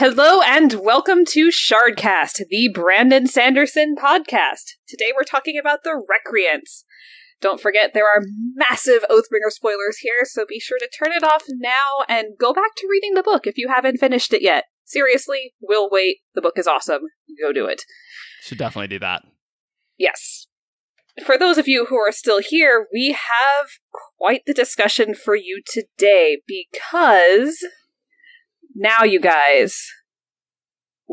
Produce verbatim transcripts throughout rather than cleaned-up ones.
Hello and welcome to Shardcast, the Brandon Sanderson podcast. Today we're talking about the Recreance. Don't forget, there are massive Oathbringer spoilers here, so be sure to turn it off now and go back to reading the book if you haven't finished it yet. Seriously, we'll wait. The book is awesome. Go do it. Should definitely do that. Yes. For those of you who are still here, we have quite the discussion for you today because... now, you guys,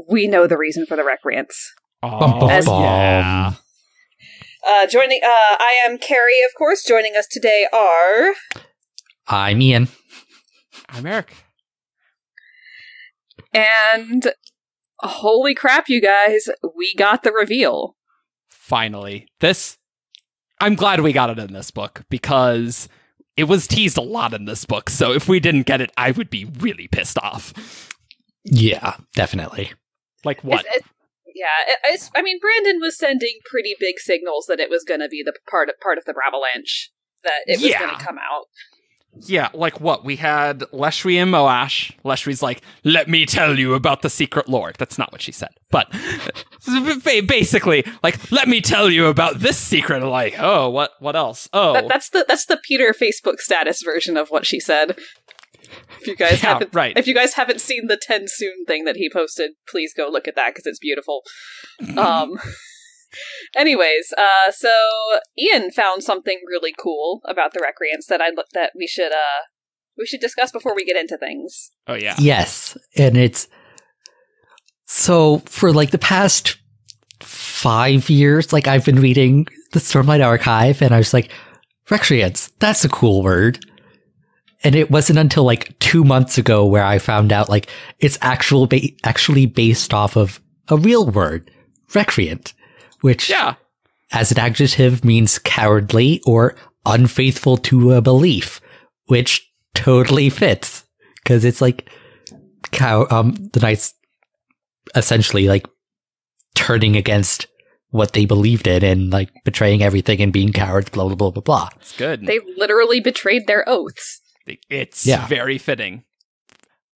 we know the reason for the Recreance. Oh, As, yeah. Uh, joining, uh, I am Carrie, of course. Joining us today are... I'm Ian. I'm Eric. And holy crap, you guys, we got the reveal. Finally. This... I'm glad we got it in this book, because... it was teased a lot in this book, so if we didn't get it, I would be really pissed off. Yeah, definitely. Like what? It's, it's, yeah, it's, I mean, Brandon was sending pretty big signals that it was going to be the part of, part of the Bravalanche, that it was yeah. going to come out. Yeah, like what? We had Leshri and Moash. Leshri's like, let me tell you about the secret lord. That's not what she said. But basically, like, let me tell you about this secret. Like, oh, what what else? Oh, that, that's the that's the Peter Facebook status version of what she said. If you guys yeah, haven't right. if you guys haven't seen the ten soon thing that he posted, please go look at that because it's beautiful. Um Anyways, uh, so Ian found something really cool about the Recreance that I that we should uh, we should discuss before we get into things. Oh yeah, yes, and it's so for like the past five years, like I've been reading the Stormlight Archive, and I was like, Recreance, that's a cool word. And it wasn't until like two months ago where I found out like it's actual ba actually based off of a real word, recreant. Which, yeah. as an adjective, means cowardly or unfaithful to a belief, which totally fits because it's like cow. Um, the knights essentially like turning against what they believed in and like betraying everything and being cowards. Blah blah blah blah blah. It's good. They literally betrayed their oaths. It's yeah. very fitting.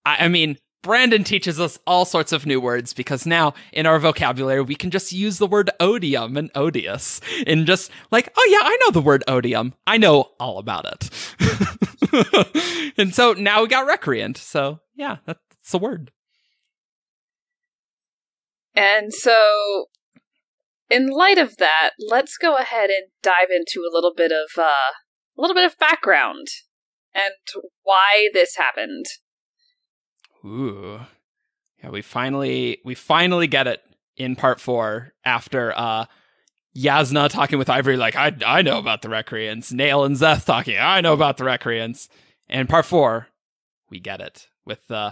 I, I mean. Brandon teaches us all sorts of new words because now in our vocabulary, we can just use the word odium and odious and just like, oh yeah, I know the word odium. I know all about it. And so now we got recreant. So yeah, that's the word. And so in light of that, let's go ahead and dive into a little bit of uh, a little bit of background and why this happened. Ooh, yeah! We finally we finally get it in part four after uh, Jasnah talking with Ivory, like I I know about the Recreance. Nail and Zeth talking, I know about the Recreance. And in part four, we get it with uh,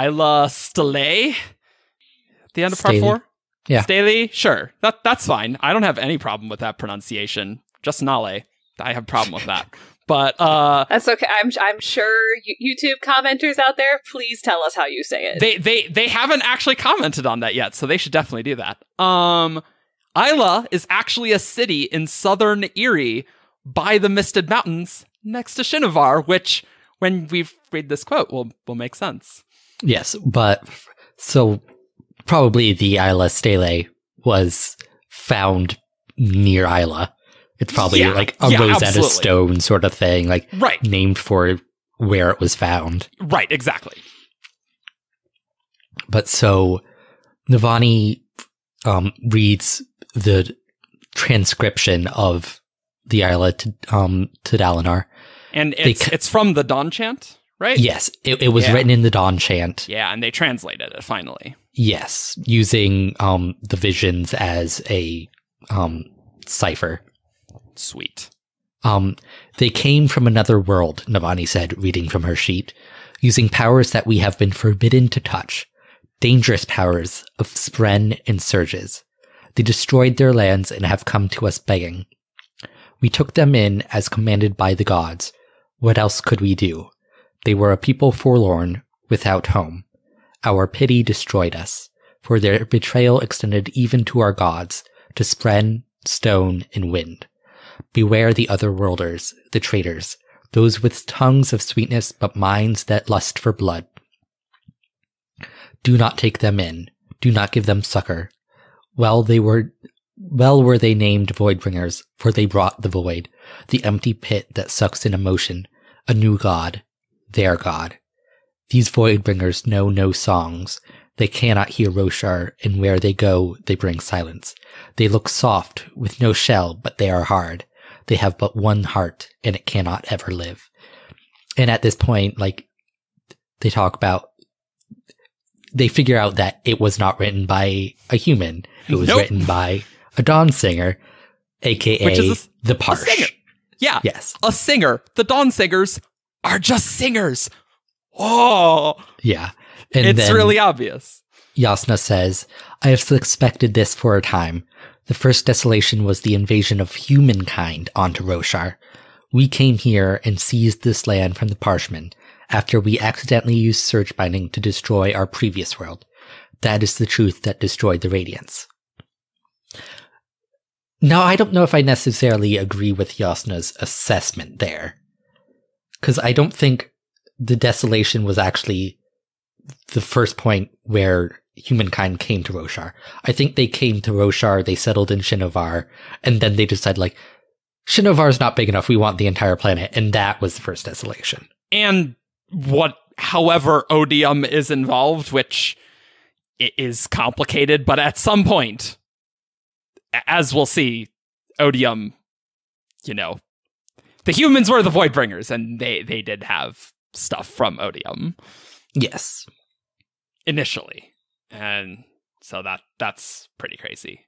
Isla Staley at the end of part Staley. four. Yeah, Staley. Sure, that that's fine. I don't have any problem with that pronunciation. Just Nale, I have a problem with that. But uh, that's okay. I'm I'm sure YouTube commenters out there, please tell us how you say it. They they they haven't actually commented on that yet, so they should definitely do that. Um, Isla is actually a city in southern Erie by the Misted Mountains, next to Shinovar, which, when we read this quote, will will make sense. Yes, but so probably the Isla Stele was found near Isla. It's probably yeah, like a yeah, Rosetta absolutely. Stone sort of thing, like right. named for where it was found. Right, exactly. But so Navani um, reads the transcription of the Isla to, um, to Dalinar. And it's, it's from the Dawn Chant, right? Yes, it, it was yeah. written in the Dawn Chant. Yeah, and they translated it finally. Yes, using um, the visions as a um, cipher. Sweet. Um, they came from another world, Navani said, reading from her sheet, using powers that we have been forbidden to touch. Dangerous powers of Spren and Surges. They destroyed their lands and have come to us begging. We took them in as commanded by the gods. What else could we do? They were a people forlorn, without home. Our pity destroyed us, for their betrayal extended even to our gods, to Spren, Stone, and Wind. Beware the otherworlders, the traitors, those with tongues of sweetness but minds that lust for blood. do not take them in. Do not give them succor. Well, they were, well were they named Voidbringers, for they brought the void, the empty pit that sucks in emotion, a new god, their god. These Voidbringers know no songs. They cannot hear Roshar, and where they go, they bring silence. They look soft, with no shell, but they are hard. They have but one heart, and it cannot ever live. And at this point, like, they talk about, they figure out that it was not written by a human. It was nope. written by a dawn singer, a k a Which is a, the Parsh. A singer. Yeah. Yes. A singer. The dawn singers are just singers. Oh. Yeah. And it's then really obvious. Jasnah says, I have suspected this for a time. The first desolation was the invasion of humankind onto Roshar. We came here and seized this land from the Parshmen after we accidentally used surge binding to destroy our previous world. That is the truth that destroyed the Radiance. Now, I don't know if I necessarily agree with Jasnah's assessment there, because I don't think the desolation was actually the first point where humankind came to Roshar. I think they came to Roshar, they settled in Shinovar, and then they decided, like, Shinovar is not big enough, we want the entire planet, and that was the first desolation. And what, however, Odium is involved, which it is complicated, but at some point, as we'll see, Odium, you know, the humans were the Voidbringers, and they, they did have stuff from Odium. Yes. Initially. And so that that's pretty crazy.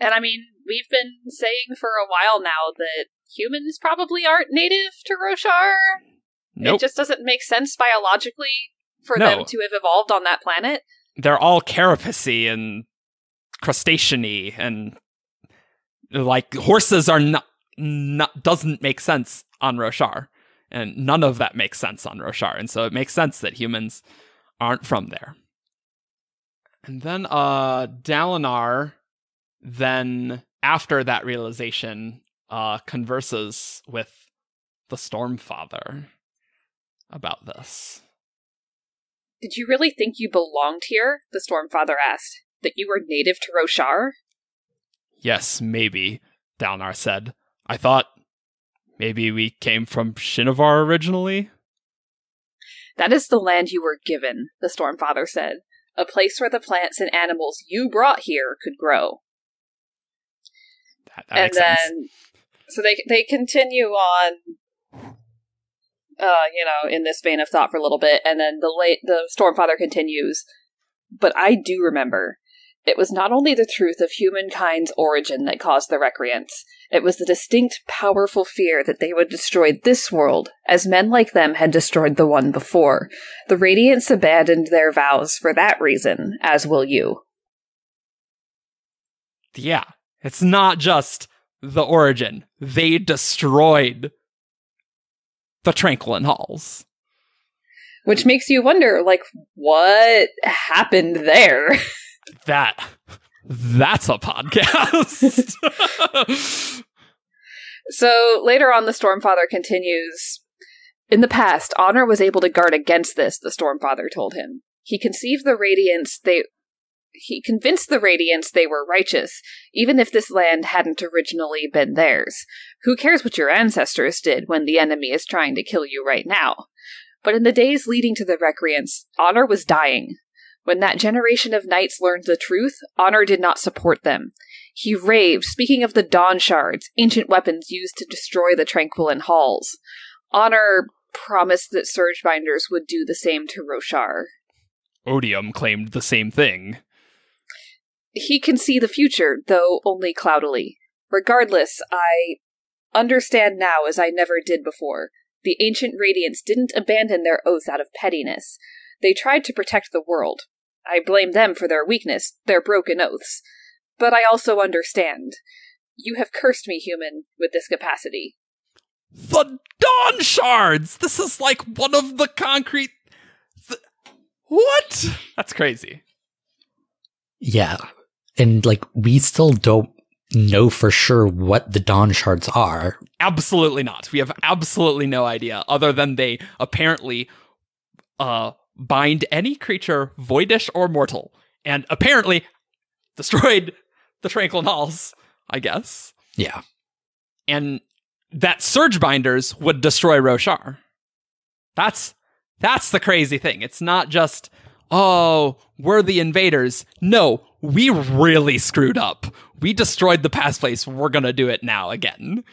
And I mean, we've been saying for a while now that humans probably aren't native to Roshar. Nope. It just doesn't make sense biologically for no. them to have evolved on that planet. They're all carapace-y and crustacean-y, and like horses are not, not doesn't make sense on Roshar. And none of that makes sense on Roshar. And so it makes sense that humans aren't from there. And then uh, Dalinar, then after that realization, uh, converses with the Stormfather about this. Did you really think you belonged here? The Stormfather asked. That you were native to Roshar? Yes, maybe, Dalinar said. I thought... Maybe we came from Shinovar originally? That is the land you were given, the Stormfather said. A place where the plants and animals you brought here could grow. That, that and makes then, sense. So they they continue on, uh, you know, in this vein of thought for a little bit, and then the late the Stormfather continues. But I do remember. It was not only the truth of humankind's origin that caused the Recreance. It was the distinct, powerful fear that they would destroy this world, as men like them had destroyed the one before. The Radiants abandoned their vows for that reason, as will you. Yeah, it's not just the origin. They destroyed the Tranquiline Halls. Which makes you wonder, like, what happened there? That, that's a podcast. So later on, the Stormfather continues. In the past, Honor was able to guard against this, the Stormfather told him. He conceived the Radiance they... He convinced the Radiance they were righteous, even if this land hadn't originally been theirs. Who cares what your ancestors did when the enemy is trying to kill you right now? But in the days leading to the Recreance, Honor was dying. When that generation of knights learned the truth, Honor did not support them. He raved, speaking of the Dawnshards, ancient weapons used to destroy the Tranquiline Halls. Honor promised that Surgebinders would do the same to Roshar. Odium claimed the same thing. He can see the future, though only cloudily. Regardless, I understand now as I never did before. The ancient Radiants didn't abandon their oath out of pettiness. They tried to protect the world. I blame them for their weakness, their broken oaths. But I also understand. You have cursed me, human, with this capacity. The Dawn Shards! This is like one of the concrete... Th what? That's crazy. Yeah. And, like, we still don't know for sure what the Dawn Shards are. Absolutely not. We have absolutely no idea, other than they apparently... uh. bind any creature, voidish or mortal, and apparently destroyed the Tranquiline Halls, I guess. Yeah. And that Surge Binders would destroy Roshar. That's that's the crazy thing. It's not just, oh, we're the invaders. No, we really screwed up. We destroyed the past place. We're going to do it now again.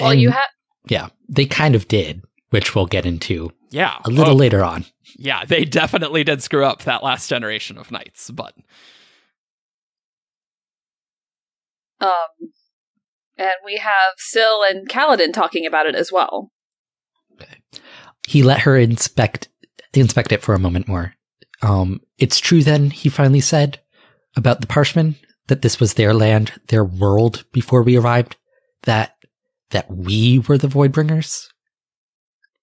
Well, and, you have... Yeah, they kind of did, which we'll get into yeah, a little oh, later on. Yeah, they definitely did screw up that last generation of knights, but... Um, and we have Syl and Kaladin talking about it as well. Okay. He let her inspect inspect it for a moment more. Um, it's true then, he finally said, about the Parshmen, that this was their land, their world before we arrived, that that we were the Voidbringers?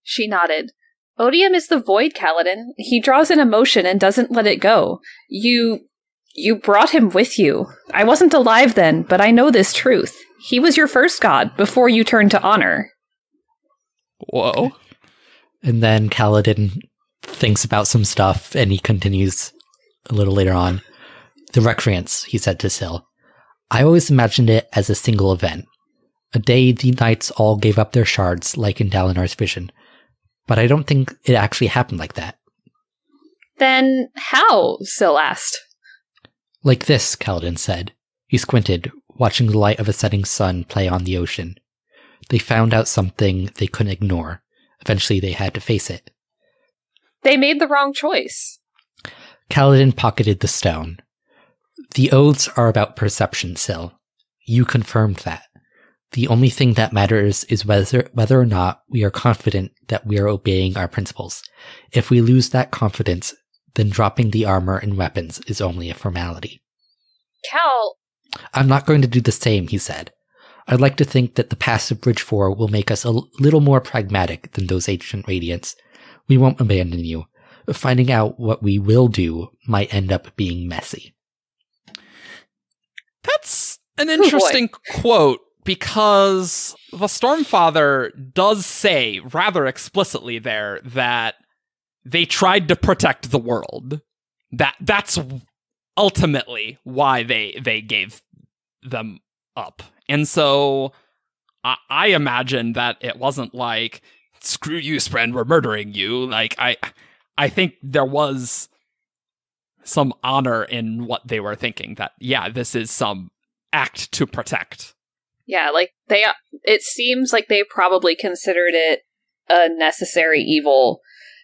She nodded. Odium is the Void, Kaladin. He draws an emotion and doesn't let it go. You... You brought him with you. I wasn't alive then, but I know this truth. He was your first god before you turned to honor. Whoa. And then Kaladin thinks about some stuff, and he continues a little later on. The Recreance, he said to Syl. I always imagined it as a single event. A day the knights all gave up their shards, like in Dalinar's vision. But I don't think it actually happened like that. Then how? Syl asked. Like this, Kaladin said. He squinted, watching the light of a setting sun play on the ocean. They found out something they couldn't ignore. Eventually they had to face it. They made the wrong choice. Kaladin pocketed the stone. The oaths are about perception, Syl. You confirmed that. The only thing that matters is whether, whether or not we are confident that we are obeying our principles. If we lose that confidence, then dropping the armor and weapons is only a formality. Cal... I'm not going to do the same, he said. I'd like to think that the past of Bridge four will make us a little more pragmatic than those ancient Radiants. We won't abandon you. Finding out what we will do might end up being messy. That's an interesting oh quote, because the Stormfather does say rather explicitly there that they tried to protect the world. That that's ultimately why they they gave them up. And so I, I imagine that it wasn't like, screw you, Spren, we're murdering you. Like I I think there was some honor in what they were thinking, that yeah, this is some act to protect. Yeah, like they it seems like they probably considered it a necessary evil.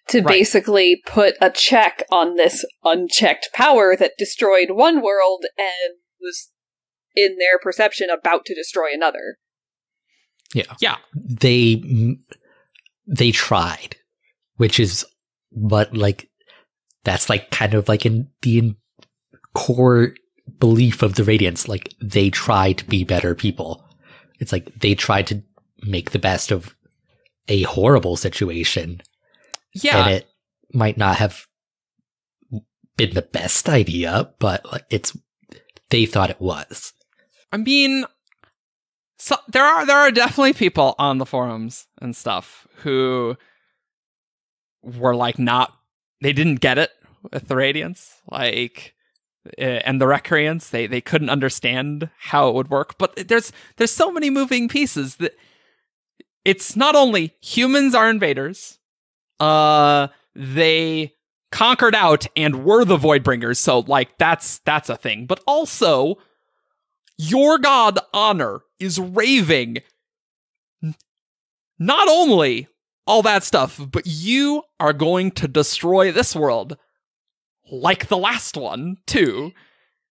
To right. basically put a check on this unchecked power that destroyed one world and was, in their perception, about to destroy another. Yeah. Yeah. They, they tried, which is what, like, that's, like, kind of, like, in the in core belief of the Radiance. Like, they try to be better people. It's like, they try to make the best of a horrible situation. Yeah, and it might not have been the best idea, but it's they thought it was. I mean, so there are there are definitely people on the forums and stuff who were like, not they didn't get it with the Radiance, like, and the Recreance. They they couldn't understand how it would work. But there's there's so many moving pieces that it's not only humans are invaders. Uh, they conquered out and were the Voidbringers, so, like, that's that's a thing. But also, your god Honor is raving not only all that stuff, but you are going to destroy this world, like the last one, too.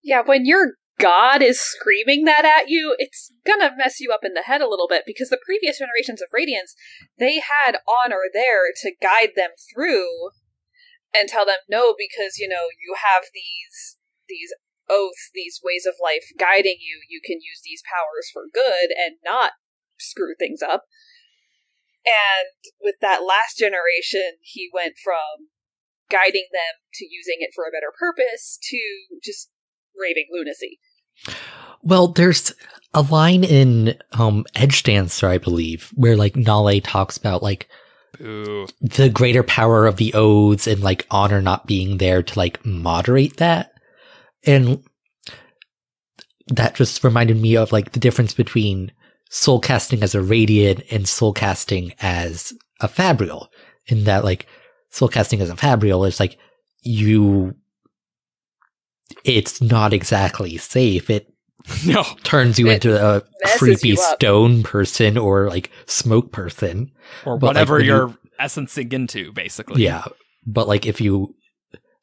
Yeah, when your god is screaming that at you, it's gonna mess you up in the head a little bit, because the previous generations of Radiance, they had honor there to guide them through and tell them, no, because, you know, you have these these oaths, these ways of life guiding you, you can use these powers for good and not screw things up. And with that last generation, he went from guiding them to using it for a better purpose to just raving lunacy. Well, there's a line in um, Edge Dancer, I believe, where, like, Nale talks about, like, Ooh. The greater power of the oaths and like honor not being there to like moderate that. And that just reminded me of like the difference between soul casting as a Radiant and soul casting as a Fabriel, in that like soul casting as a Fabriel is like you, it's not exactly safe. It no. turns you it into a creepy stone person or like smoke person or whatever but, like, you're you, essencing into basically. Yeah. But like if you,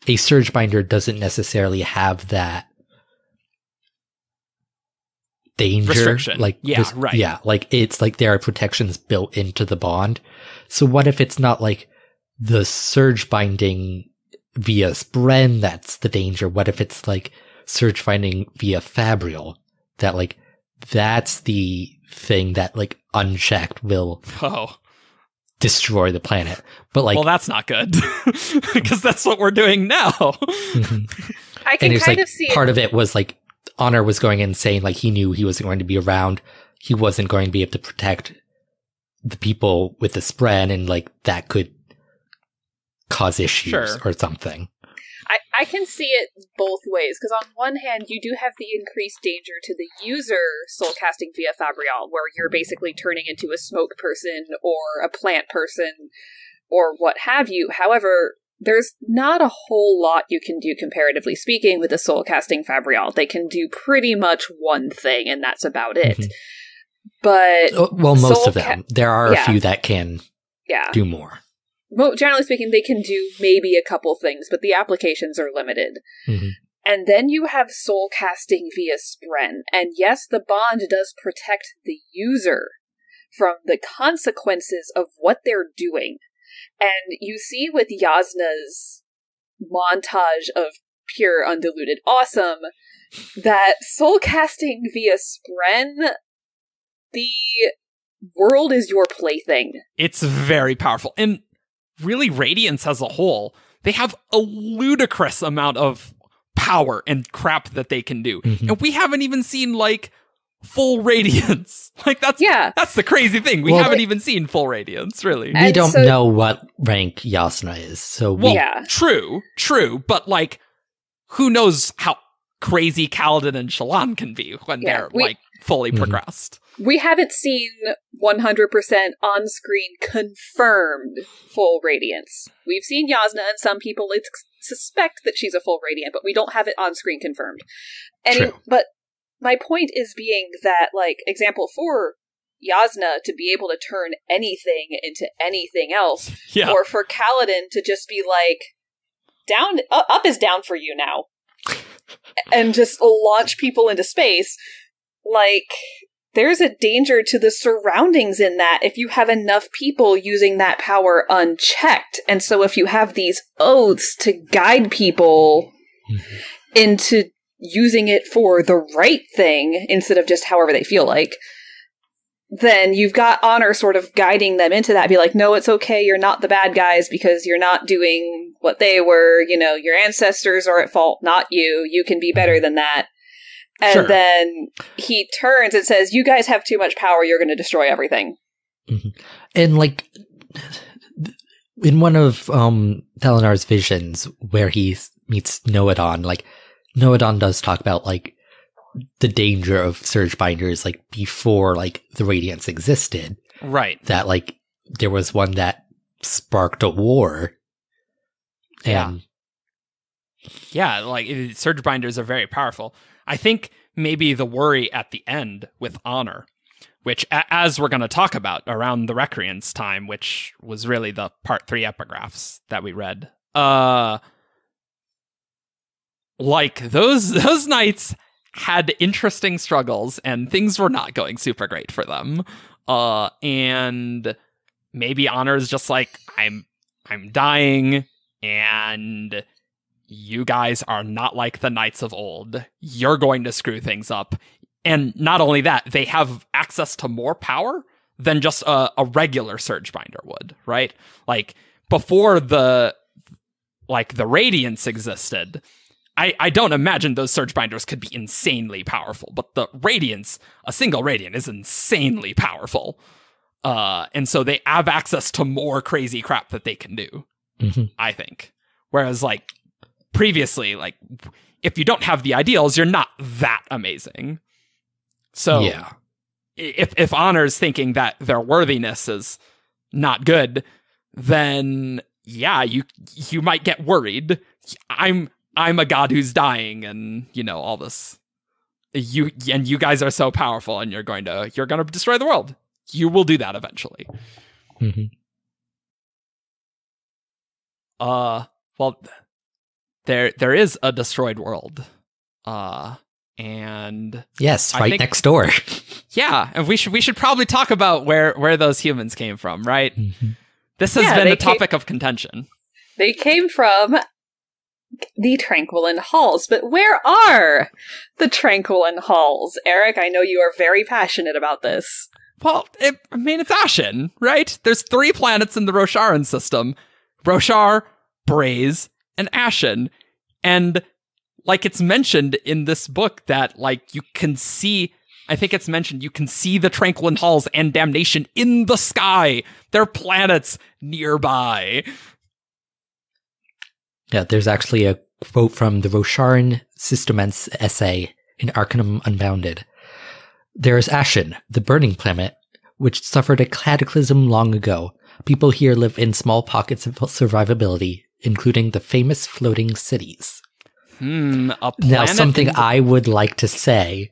a surge binder doesn't necessarily have that danger restriction. Like yeah, res right. Yeah, like it's like there are protections built into the bond. So what if it's not like the surge binding via Spren that's the danger? What if it's like surge binding via Fabriel, that like that's the thing that like unchecked will oh. destroy the planet? But like, well, that's not good because that's what we're doing now. Mm-hmm. I can and it's, kind like, of see part it. of it was like Honor was going in saying like he knew he wasn't going to be around. He wasn't going to be able to protect the people with the Spren, and like that could cause issues sure. or something. I, I can see it both ways, because on one hand, you do have the increased danger to the user soul casting via Fabriel, where you're basically turning into a smoke person or a plant person or what have you. However, there's not a whole lot you can do, comparatively speaking, with a soul casting Fabriel. They can do pretty much one thing, and that's about it. Mm-hmm. But well, most of them. There are yeah. a few that can yeah. do more. Generally speaking, they can do maybe a couple things, but the applications are limited. Mm-hmm. And then you have soul casting via Spren. And yes, the bond does protect the user from the consequences of what they're doing. And you see with Jasnah's montage of pure undiluted awesome that soul casting via Spren, the world is your plaything. It's very powerful. And really, Radiance as a whole, they have a ludicrous amount of power and crap that they can do. Mm-hmm. And we haven't even seen, like, full Radiance. Like, that's yeah. that's the crazy thing. We well, haven't it, even seen full Radiance, really. We don't so, know what rank Jasnah is, so we... Well, yeah. true, true, but, like, who knows how crazy Kaladin and Shallan can be when yeah, they're, we, like, fully mm-hmm. progressed. We haven't seen one hundred percent on-screen confirmed full Radiance. We've seen Jasnah, and some people suspect that she's a full Radiant, but we don't have it on-screen confirmed. And True. It, but my point is being that, like, example for Jasnah to be able to turn anything into anything else, yeah. or for Kaladin to just be like, down, up is down for you now, and just launch people into space, like... There's a danger to the surroundings in that if you have enough people using that power unchecked. And so if you have these oaths to guide people mm-hmm. into using it for the right thing instead of just however they feel like, then you've got Honor sort of guiding them into that. Be like, no, it's okay. You're not the bad guys because you're not doing what they were. You know, your ancestors are at fault, not you. You can be better than that. And sure. then he turns and says, you guys have too much power. You're going to destroy everything. Mm-hmm. And like in one of um, Dalinar's visions where he meets Noadon, like Noadon does talk about like the danger of surge binders, like before like the Radiance existed. Right. That like there was one that sparked a war. And yeah. yeah. Like it, surge binders are very powerful. I think maybe the worry at the end with Honor, which a as we're going to talk about around the Recreance time, which was really the part three epigraphs that we read, uh, like those those knights had interesting struggles and things were not going super great for them, uh, and maybe Honor is just like I'm I'm dying and. You guys are not like the knights of old. You're going to screw things up. And not only that, they have access to more power than just a, a regular surge binder would, right? Like before the like the Radiance existed, I, I don't imagine those surge binders could be insanely powerful, but the Radiance, a single Radiant is insanely powerful. Uh, and so they have access to more crazy crap that they can do, mm-hmm. I think. Whereas, like, previously, like, if you don't have the ideals, you're not that amazing. So yeah. if, if Honor's thinking that their worthiness is not good, then yeah, you you might get worried. I'm I'm a god who's dying, and you know all this. You and you guys are so powerful, and you're going to you're going to destroy the world. You will do that eventually. Mm-hmm. Uh, well, there there is a destroyed world. Uh, and yes, right think, next door. Yeah, and we should we should probably talk about where where those humans came from, right? Mm-hmm. This has yeah, been a topic came, of contention. They came from the Tranquiline Halls, but where are the Tranquiline Halls? Eric, I know you are very passionate about this. Well, it, I mean, it's Ashen, right? There's three planets in the Rosharan system. Roshar, Braze, and Ashen. And, like, it's mentioned in this book that, like, you can see... I think it's mentioned you can see the Tranquiline Halls and Damnation in the sky. They're planets nearby. Yeah, there's actually a quote from the Rosharan System essay in Arcanum Unbounded. There is Ashen, the burning planet, which suffered a cataclysm long ago. People here live in small pockets of survivability, including the famous floating cities. Hmm, a planet now, something I would like to say...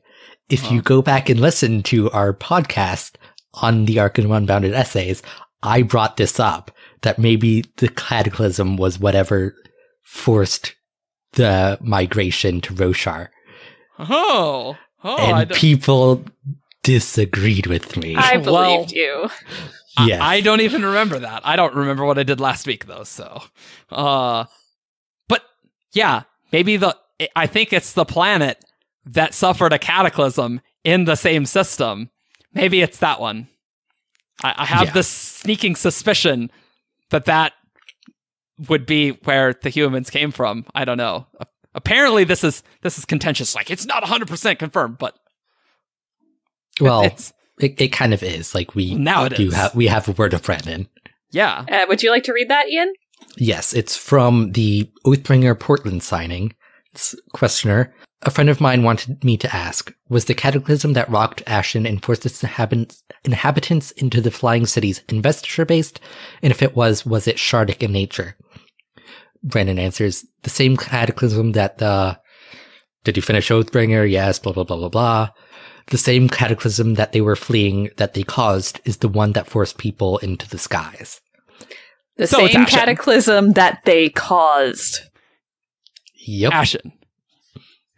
If you go back and listen to our podcast on the Arcanum Unbounded essays, I brought this up, that maybe the cataclysm was whatever forced the migration to Roshar. Oh! oh and people disagreed with me. I believed well, you. Yes. I, I don't even remember that. I don't remember what I did last week, though, so... Uh, but, yeah, maybe the... I think it's the planet... that suffered a cataclysm in the same system. Maybe it's that one. I, I have yeah. this sneaking suspicion that that would be where the humans came from. I don't know. Uh, apparently, this is this is contentious. Like, it's not one hundred percent confirmed, but well, it, it's it, it kind of is. Like we now do have we have a word of Brandon. Yeah. Uh, would you like to read that, Ian? Yes, it's from the Oathbringer Portland signing. It's questioner. A friend of mine wanted me to ask, was the cataclysm that rocked Ashen and forced its inhabitants into the flying cities investiture-based? And if it was, was it shardic in nature? Brandon answers, the same cataclysm that the... Did you finish Oathbringer? Yes, blah, blah, blah, blah, blah. The same cataclysm that they were fleeing that they caused is the one that forced people into the skies. The so same cataclysm that they caused. Yep. Ashen.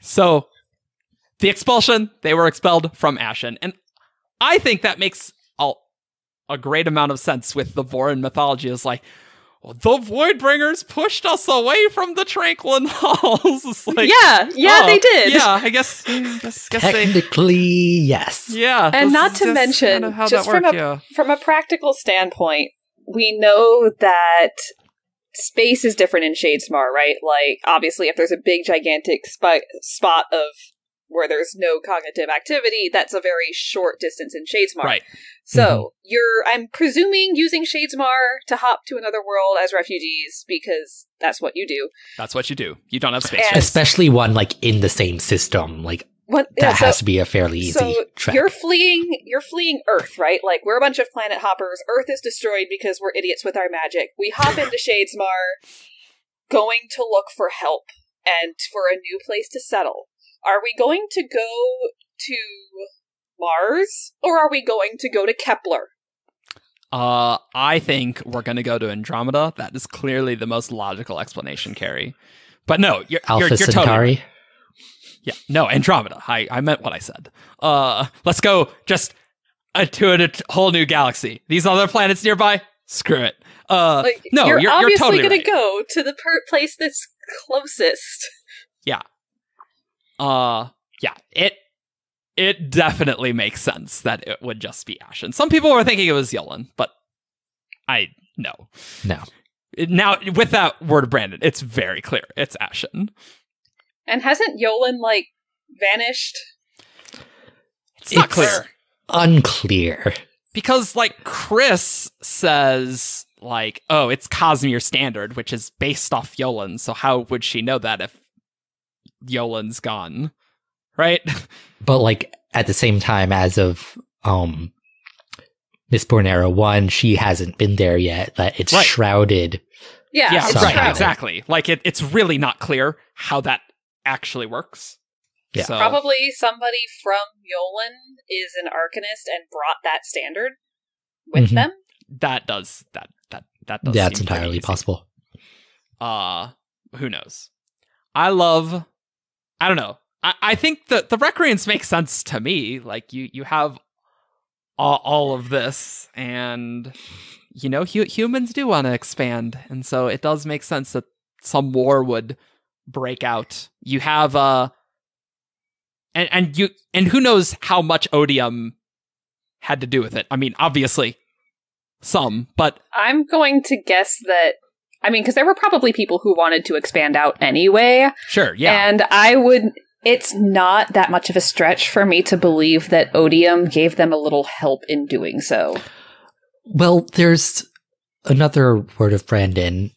So, the expulsion, they were expelled from Ashen. And I think that makes a, a great amount of sense with the Vorin mythology. It's like, well, the Voidbringers pushed us away from the Tranquiline Halls. It's like, yeah, yeah, oh, they did. Yeah, I guess. guess, guess Technically, they, yes. Yeah. And not to mention, kind of just from, worked, a, yeah. from a practical standpoint, we know that... space is different in Shadesmar, right? Like, obviously, if there's a big, gigantic spot spot of where there's no cognitive activity, that's a very short distance in Shadesmar. Right. So mm-hmm. you're, I'm presuming, using Shadesmar to hop to another world as refugees because that's what you do. That's what you do. You don't have space, and especially one like in the same system. Like what, that yeah, so, has to be a fairly easy so trek. You're fleeing. You're fleeing Earth, right? Like we're a bunch of planet hoppers. Earth is destroyed because we're idiots with our magic. We hop into Shadesmar, going to look for help and for a new place to settle. Are we going to go to Mars or are we going to go to Kepler? Uh, I think we're going to go to Andromeda. That is clearly the most logical explanation, Carrie. But no, you're Alpha you're, you're Centauri. Totally. Yeah, no, Andromeda. I, I meant what I said. Uh, let's go just uh, to a, a whole new galaxy. These other planets nearby? Screw it. Uh, like, no, you're, you're obviously you're totally going right. to go to the per place that's closest. Yeah. Uh, yeah, it it definitely makes sense that it would just be Ashen. Some people were thinking it was Yolen, but I, no. No. Now, with that word of Brandon, it's very clear. It's Ashen. And hasn't Yolen, like, vanished? It's not it's clear. Unclear. Because, like, Chris says, like, oh, it's Cosmere Standard, which is based off Yolen, so how would she know that if Yolen's gone, right? But, like, at the same time, as of um, Miss Bornera one, she hasn't been there yet, that it's right. shrouded. Yeah, yeah it's right, exactly. Like, it, it's really not clear how that actually works. Yeah. So. Probably somebody from Yolen is an arcanist and brought that standard with mm-hmm. them. That does that that that does. That's seem entirely possible. Uh who knows? I love. I don't know. I, I think the the Recreance makes sense to me. Like you you have all, all of this, and you know hu humans do want to expand, and so it does make sense that some war would break out. You have a. Uh, And and you and who knows how much Odium had to do with it? I mean, obviously, some. But I'm going to guess that I mean, because there were probably people who wanted to expand out anyway. Sure, yeah. And I would. It's not that much of a stretch for me to believe that Odium gave them a little help in doing so. Well, there's another word of Brandon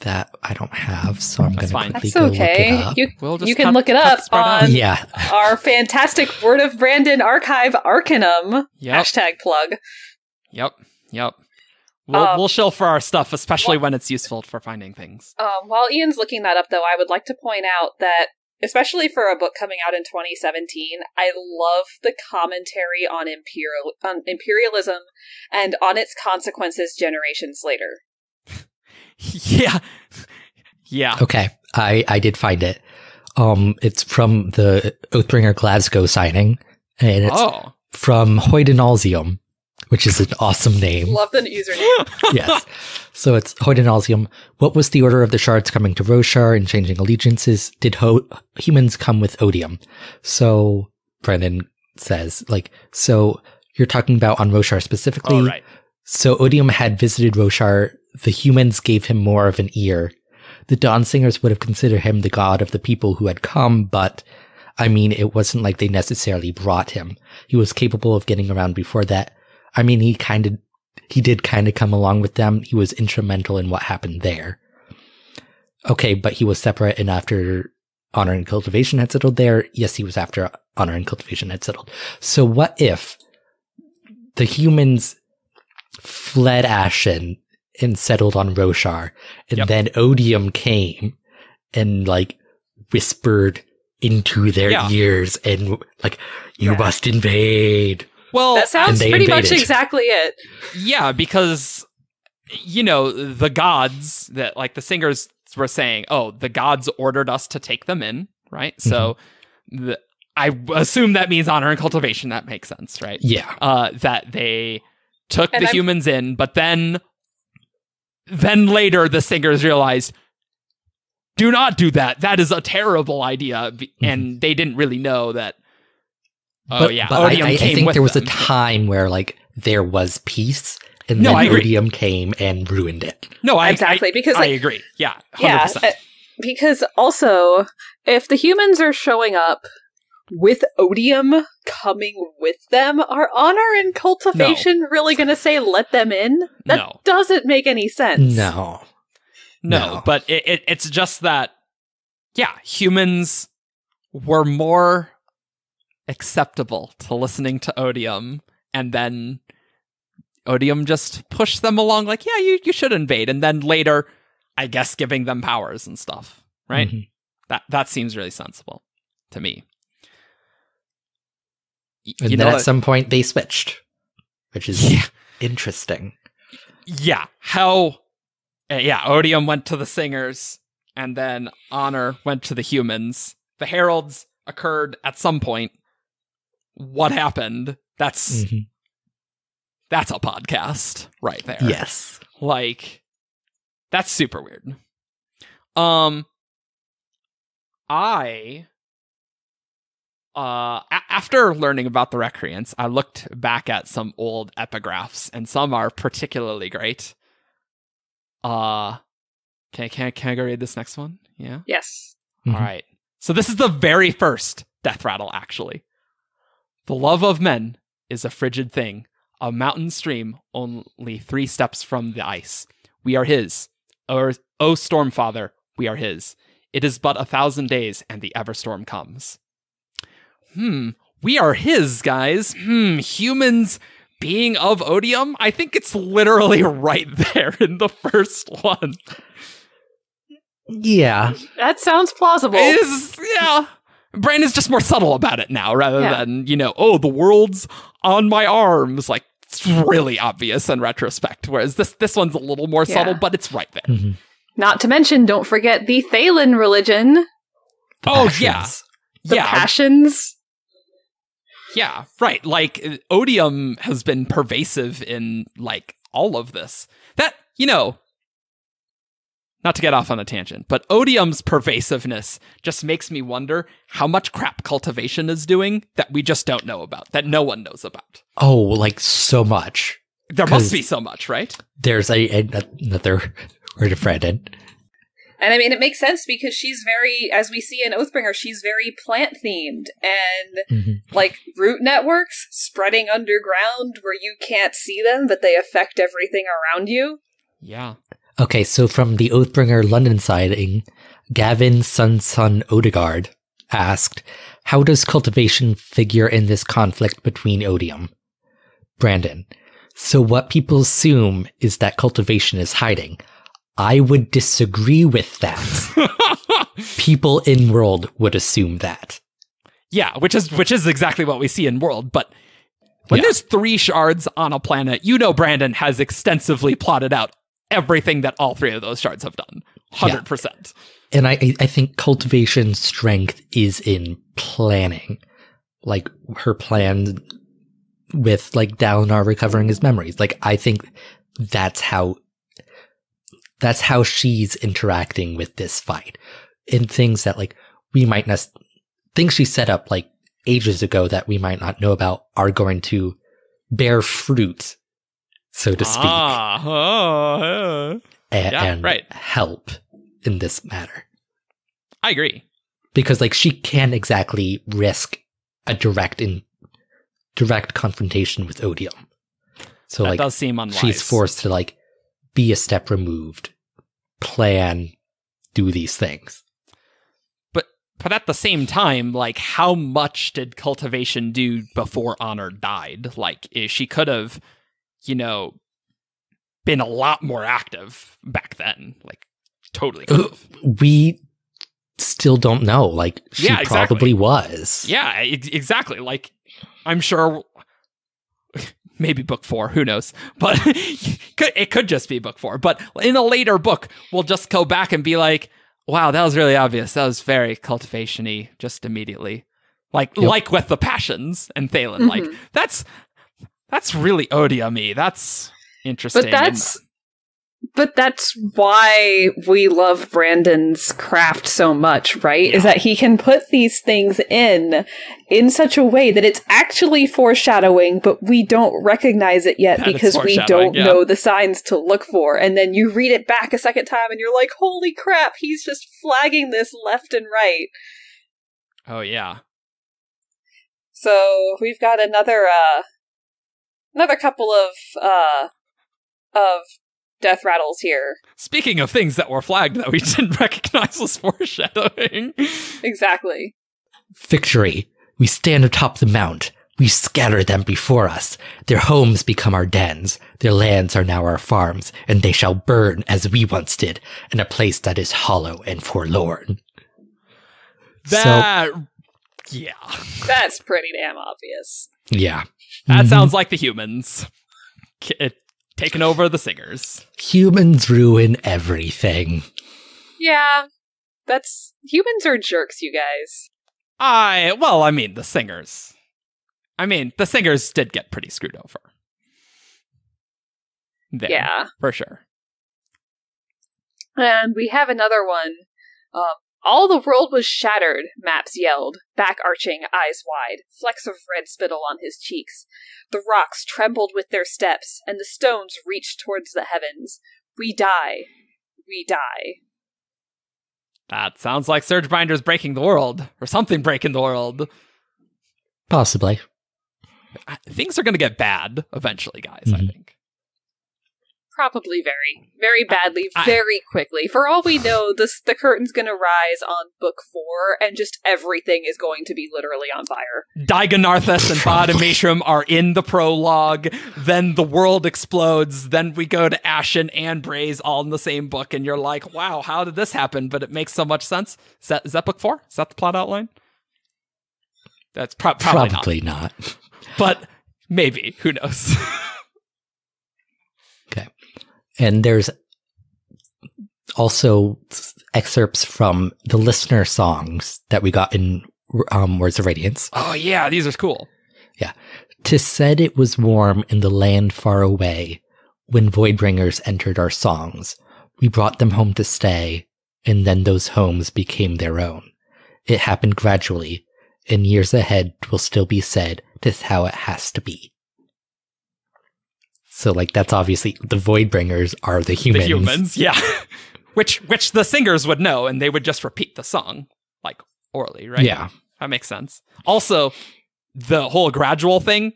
that I don't have, so I'm That's gonna quickly That's go okay. look it up. You, we'll just you can cut, look it up on yeah. our fantastic Word of Brandon archive, Arcanum. Yep. Hashtag plug. Yep, yep. We'll, um, we'll shill for our stuff, especially well, when it's useful for finding things. Um, while Ian's looking that up, though, I would like to point out that, especially for a book coming out in twenty seventeen, I love the commentary on, imperial, on imperialism and on its consequences generations later. Yeah. Yeah. Okay. I, I did find it. Um, it's from the Oathbringer Glasgow signing, and it's oh. from Hoydinalsium, which is an awesome name. Love the username. Yes. So it's Hoydinalsium. What was the order of the shards coming to Roshar and changing allegiances? Did ho humans come with Odium? So Brandon says, like, so you're talking about on Roshar specifically. Oh, right. So Odium had visited Roshar. The humans gave him more of an ear. The Dawnsingers would have considered him the god of the people who had come, but, I mean, it wasn't like they necessarily brought him. He was capable of getting around before that. I mean, he kind of, he did kind of come along with them. He was instrumental in what happened there. Okay, but he was separate, and after Honor and Cultivation had settled there, yes, he was after Honor and Cultivation had settled. So what if the humans fled Ashen and settled on Roshar, and yep. then Odium came and, like, whispered into their yeah. ears and, like, you yeah. must invade. Well, that sounds pretty invaded. much exactly it. Yeah, because, you know, the gods that, like, the singers were saying, oh, the gods ordered us to take them in, right? Mm-hmm. So the, I assume that means Honor and Cultivation. That makes sense, right? Yeah. Uh, that they took and the I'm humans in, but then... Then later, the singers realized, do not do that. That is a terrible idea. And they didn't really know that. Oh, but, yeah. But Odium I, I, came I think with there was them. a time where, like, there was peace. And no, then Odium came and ruined it. No, I, exactly, I, because, I, like, I agree. Yeah, one hundred percent. Yeah, uh, because also, if the humans are showing up with Odium coming with them, are Honor and Cultivation no. really going to say let them in? That no. doesn't make any sense. No. No, no. But it, it, it's just that, yeah, humans were more acceptable to listening to Odium, and then Odium just pushed them along like, yeah, you, you should invade, and then later, I guess, giving them powers and stuff, right? Mm-hmm. That, that seems really sensible to me. You and then know, at some point they switched, which is yeah. interesting. Yeah, how? Uh, yeah, Odium went to the singers, and then Honor went to the humans. The heralds occurred at some point. What happened? That's mm-hmm. that's a podcast right there. Yes, like that's super weird. Um, I. Uh, after learning about the Recreance, I looked back at some old epigraphs, and some are particularly great. Uh, can, can, can I go read this next one? Yeah? Yes. Mm-hmm. All right. So this is the very first death rattle, actually. The love of men is a frigid thing, a mountain stream only three steps from the ice. We are his. Or, O Stormfather, we are his. It is but a thousand days, and the Everstorm comes. Hmm, we are his, guys. Hmm, humans being of Odium? I think it's literally right there in the first one. Yeah. That sounds plausible. It is, yeah. Brandon's just more subtle about it now, rather yeah. than, you know, oh, the world's on my arms. Like, it's really obvious in retrospect, whereas this this one's a little more yeah. subtle, but it's right there. Mm-hmm. Not to mention, don't forget the Thalen religion. The oh, passions. yeah. The yeah. passions. Yeah, right. Like, Odium has been pervasive in, like, all of this. That, you know... Not to get off on a tangent, but Odium's pervasiveness just makes me wonder how much crap Cultivation is doing that we just don't know about, that no one knows about. Oh, like so much. There must be so much, right? There's a, a, another word of friend. And I mean, it makes sense because she's very, as we see in Oathbringer, she's very plant-themed. And mm-hmm. like root networks spreading underground where you can't see them, but they affect everything around you. Yeah. Okay, so from the Oathbringer London siding, Gavin Sun Sun Odegaard asked, how does cultivation figure in this conflict between Odium? Brandon, so what people assume is that cultivation is hiding. I would disagree with that. People in world would assume that. Yeah, which is which is exactly what we see in world, but when yeah. there's three shards on a planet, you know Brandon has extensively plotted out everything that all three of those shards have done. one hundred percent. Yeah. And I, I think Cultivation's strength is in planning. Like, her plan with, like, Dalinar recovering his memories. Like, I think that's how, that's how she's interacting with this fight. In things that, like, we might not... Things she set up, like, ages ago that we might not know about are going to bear fruit, so to speak, ah, oh, oh. and, yeah, and right. help in this matter. I agree. Because, like, she can't exactly risk a direct in direct confrontation with Odium. So, that like, does seem unwise. She's forced to, like, be a step removed, plan, do these things. But, but at the same time, like, how much did Cultivation do before Honor died? Like, she could have... you know, been a lot more active back then. Like, totally. We still don't know. Like, she yeah, exactly. probably was. Yeah, exactly. Like, I'm sure maybe book four, who knows? But it could just be book four. But in a later book, we'll just go back and be like, wow, that was really obvious. That was very Cultivation-y just immediately. Like, yep. like with the passions and Thalen. Mm-hmm. Like, that's... That's really Odium-y. That's interesting. But that's, but that's why we love Brandon's craft so much, right? Yeah. Is that he can put these things in in such a way that it's actually foreshadowing, but we don't recognize it yet that because we don't yeah. know the signs to look for. And then you read it back a second time and you're like, holy crap, he's just flagging this left and right. Oh, yeah. So we've got another... uh Another couple of, uh, of death rattles here. Speaking of things that were flagged that we didn't recognize as foreshadowing. Exactly. Victory. We stand atop the mount. We scatter them before us. Their homes become our dens. Their lands are now our farms, and they shall burn as we once did, in a place that is hollow and forlorn. That... So yeah. That's pretty damn obvious. Yeah. That mm-hmm. sounds like the humans. K taking over the singers. Humans ruin everything. Yeah. That's... Humans are jerks, you guys. I... Well, I mean, the singers. I mean, the singers did get pretty screwed over. There, yeah. For sure. And we have another one. Um... All the world was shattered, Maps yelled, back arching, eyes wide, flecks of red spittle on his cheeks. The rocks trembled with their steps, and the stones reached towards the heavens. We die. We die. That sounds like Surgebinder's breaking the world, or something breaking the world. Possibly. I, things are going to get bad eventually, guys, mm-hmm. I think. Probably very, very badly, I, I, very quickly. For all we know, this, the curtain's going to rise on book four, and just everything is going to be literally on fire. Diganarthus and Ba-Ado-Mishram are in the prologue, then the world explodes, then we go to Ashen and Braze all in the same book, and you're like, wow, how did this happen? But it makes so much sense. Is that, is that book four? Is that the plot outline? That's pro probably, probably not. not. But maybe. Who knows? Okay. And there's also excerpts from the listener songs that we got in um, Words of Radiance. Oh, yeah. These are cool. Yeah. 'Tis said it was warm in the land far away when Voidbringers entered our songs. We brought them home to stay, and then those homes became their own. It happened gradually. In years ahead will still be said, 'tis how it has to be. So, like, that's obviously the Voidbringers are the humans. The humans, yeah. which which the singers would know, and they would just repeat the song, like, orally, right? Yeah. That makes sense. Also, the whole gradual thing,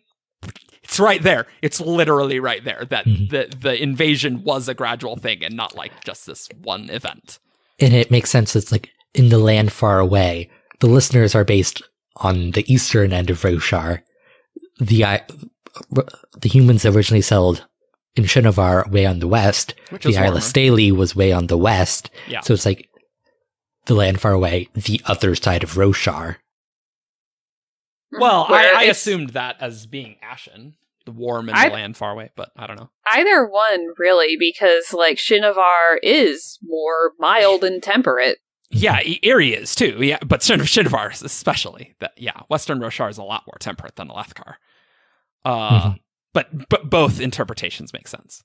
it's right there. It's literally right there, that mm-hmm. the, the invasion was a gradual thing and not, like, just this one event. And it makes sense. It's, like, in the land far away, the listeners are based on the eastern end of Roshar. The uh, the humans originally settled in Shinovar way on the west. Which the Isla Steli was way on the west. Yeah. So it's like the land far away, the other side of Roshar. Well, I, I assumed that as being Ashen, the warm and I, the land far away, but I don't know. Either one, really, because like Shinovar is more mild and temperate. Yeah, Erie is too. Yeah, but Shinovar especially. That yeah, Western Roshar is a lot more temperate than Alathkar. Uh, mm-hmm. But but both interpretations make sense.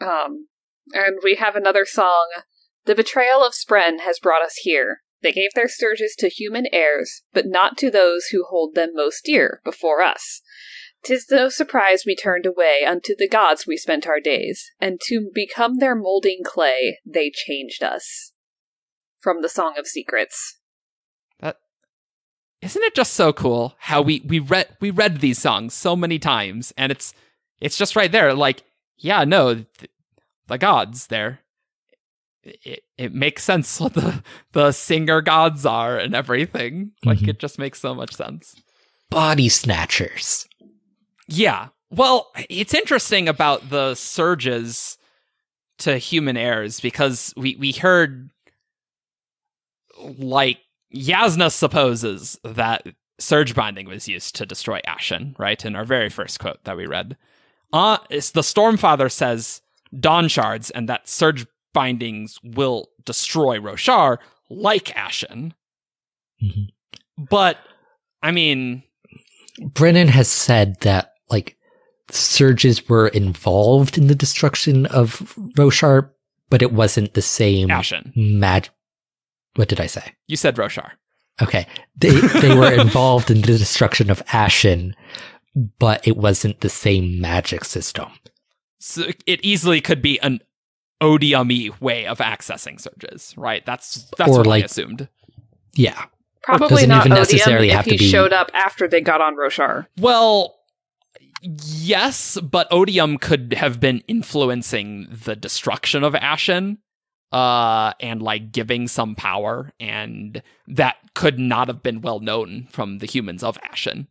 Um, and we have another song. The betrayal of Spren has brought us here. They gave their surges to human heirs, but not to those who hold them most dear before us. 'Tis no surprise we turned away unto the gods we spent our days, and to become their molding clay they changed us. From the Song of Secrets. That isn't it just so cool how we we read we read these songs so many times, and it's it's just right there. Like yeah, no, the, the gods there. It it makes sense what the the singer gods are and everything. Mm-hmm. Like it just makes so much sense. Body snatchers. Yeah. Well, it's interesting about the surges to human heirs because we, we heard, like, Jasnah supposes that surge binding was used to destroy Ashen, right? In our very first quote that we read. Uh, it's the Stormfather says Dawnshards and that surge bindings will destroy Roshar like Ashen. Mm-hmm. But, I mean... Brennan has said that like surges were involved in the destruction of Roshar, but it wasn't the same Ashen. Mag- what did I say? You said Roshar. Okay. They they were involved in the destruction of Ashen, but it wasn't the same magic system. So it easily could be an Odium-y way of accessing surges, right? That's that's or what like, I assumed. Yeah. Probably not even necessarily Odium have if he to be... showed up after they got on Roshar. Well, yes, but Odium could have been influencing the destruction of Ashen uh, and, like, giving some power, and that could not have been well known from the humans of Ashen.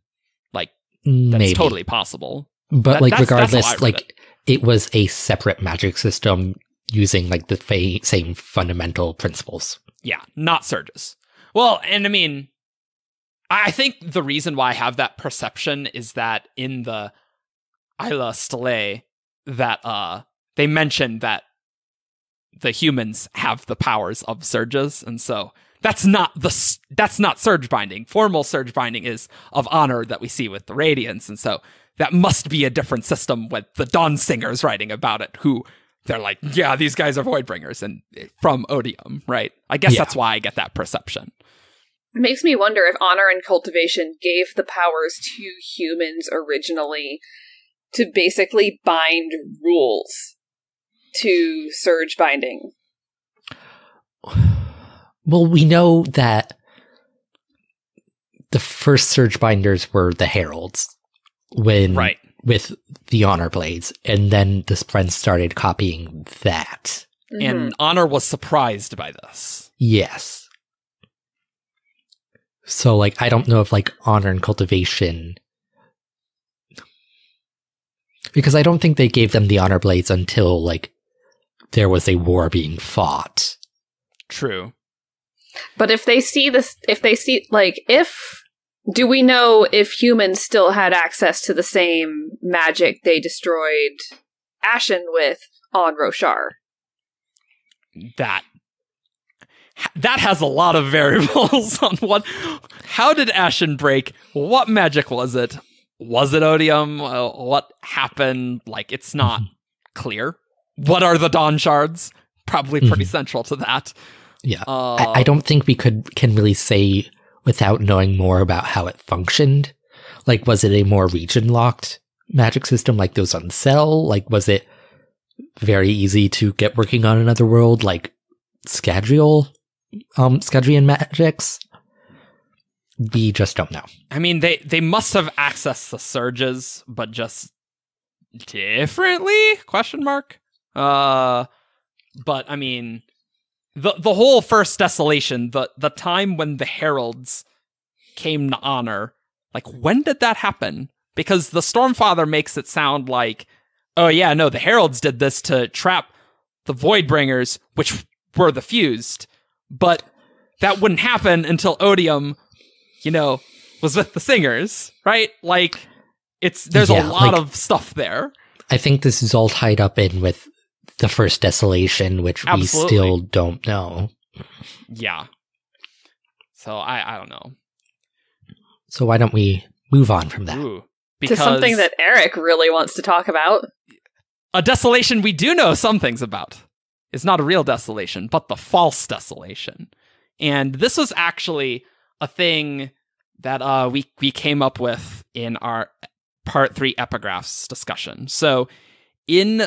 Like, that's Maybe. totally possible. But, that, like, that's, regardless, that's like, it. it was a separate magic system using, like, the fa same fundamental principles. Yeah, not surges. Well, and I mean, I think the reason why I have that perception is that in the Isla Stele, that uh, they mentioned that the humans have the powers of surges, and so that's not the that's not surge binding. Formal surge binding is of honor that we see with the Radiance, and so that must be a different system with the Dawn Singers writing about it, who. They're like, yeah, these guys are Voidbringers and from Odium, right? I guess yeah. that's why I get that perception. It makes me wonder if Honor and Cultivation gave the powers to humans originally to basically bind rules to surge binding. Well, we know that the first surge binders were the heralds when right. with the honor blades, and then the Spren started copying that. Mm-hmm. And Honor was surprised by this. Yes. So, like, I don't know if, like, Honor and Cultivation... Because I don't think they gave them the Honor Blades until, like, there was a war being fought. True. But if they see this... If they see... Like, if... Do we know if humans still had access to the same magic they destroyed Ashen with on Roshar? That... That has a lot of variables on what... How did Ashen break? What magic was it? Was it Odium? What happened? Like, it's not clear. What are the Dawnshards? Probably pretty mm-hmm. central to that. Yeah. Uh, I, I don't think we could can really say without knowing more about how it functioned. Like, was it a more region-locked magic system like those on Syl? Like, was it very easy to get working on another world? Like, Scadrial? Um, Skadrian magics? We just don't know. I mean, they, they must have accessed the surges, but just differently? Question mark? Uh, but, I mean, the the whole first desolation, the, the time when the heralds came to Honor, like, when did that happen? Because the Stormfather makes it sound like, oh yeah, no, the heralds did this to trap the Voidbringers, which were the Fused. But that wouldn't happen until Odium, you know, was with the singers, right? Like, it's there's yeah, a lot like, of stuff there. I think this is all tied up in with the first desolation, which Absolutely. we still don't know. Yeah. So I, I don't know. So why don't we move on from that? Ooh, to something that Eric really wants to talk about. A desolation we do know some things about. It's not a real desolation, but the false desolation. And this was actually a thing that uh, we, we came up with in our part three epigraphs discussion. So in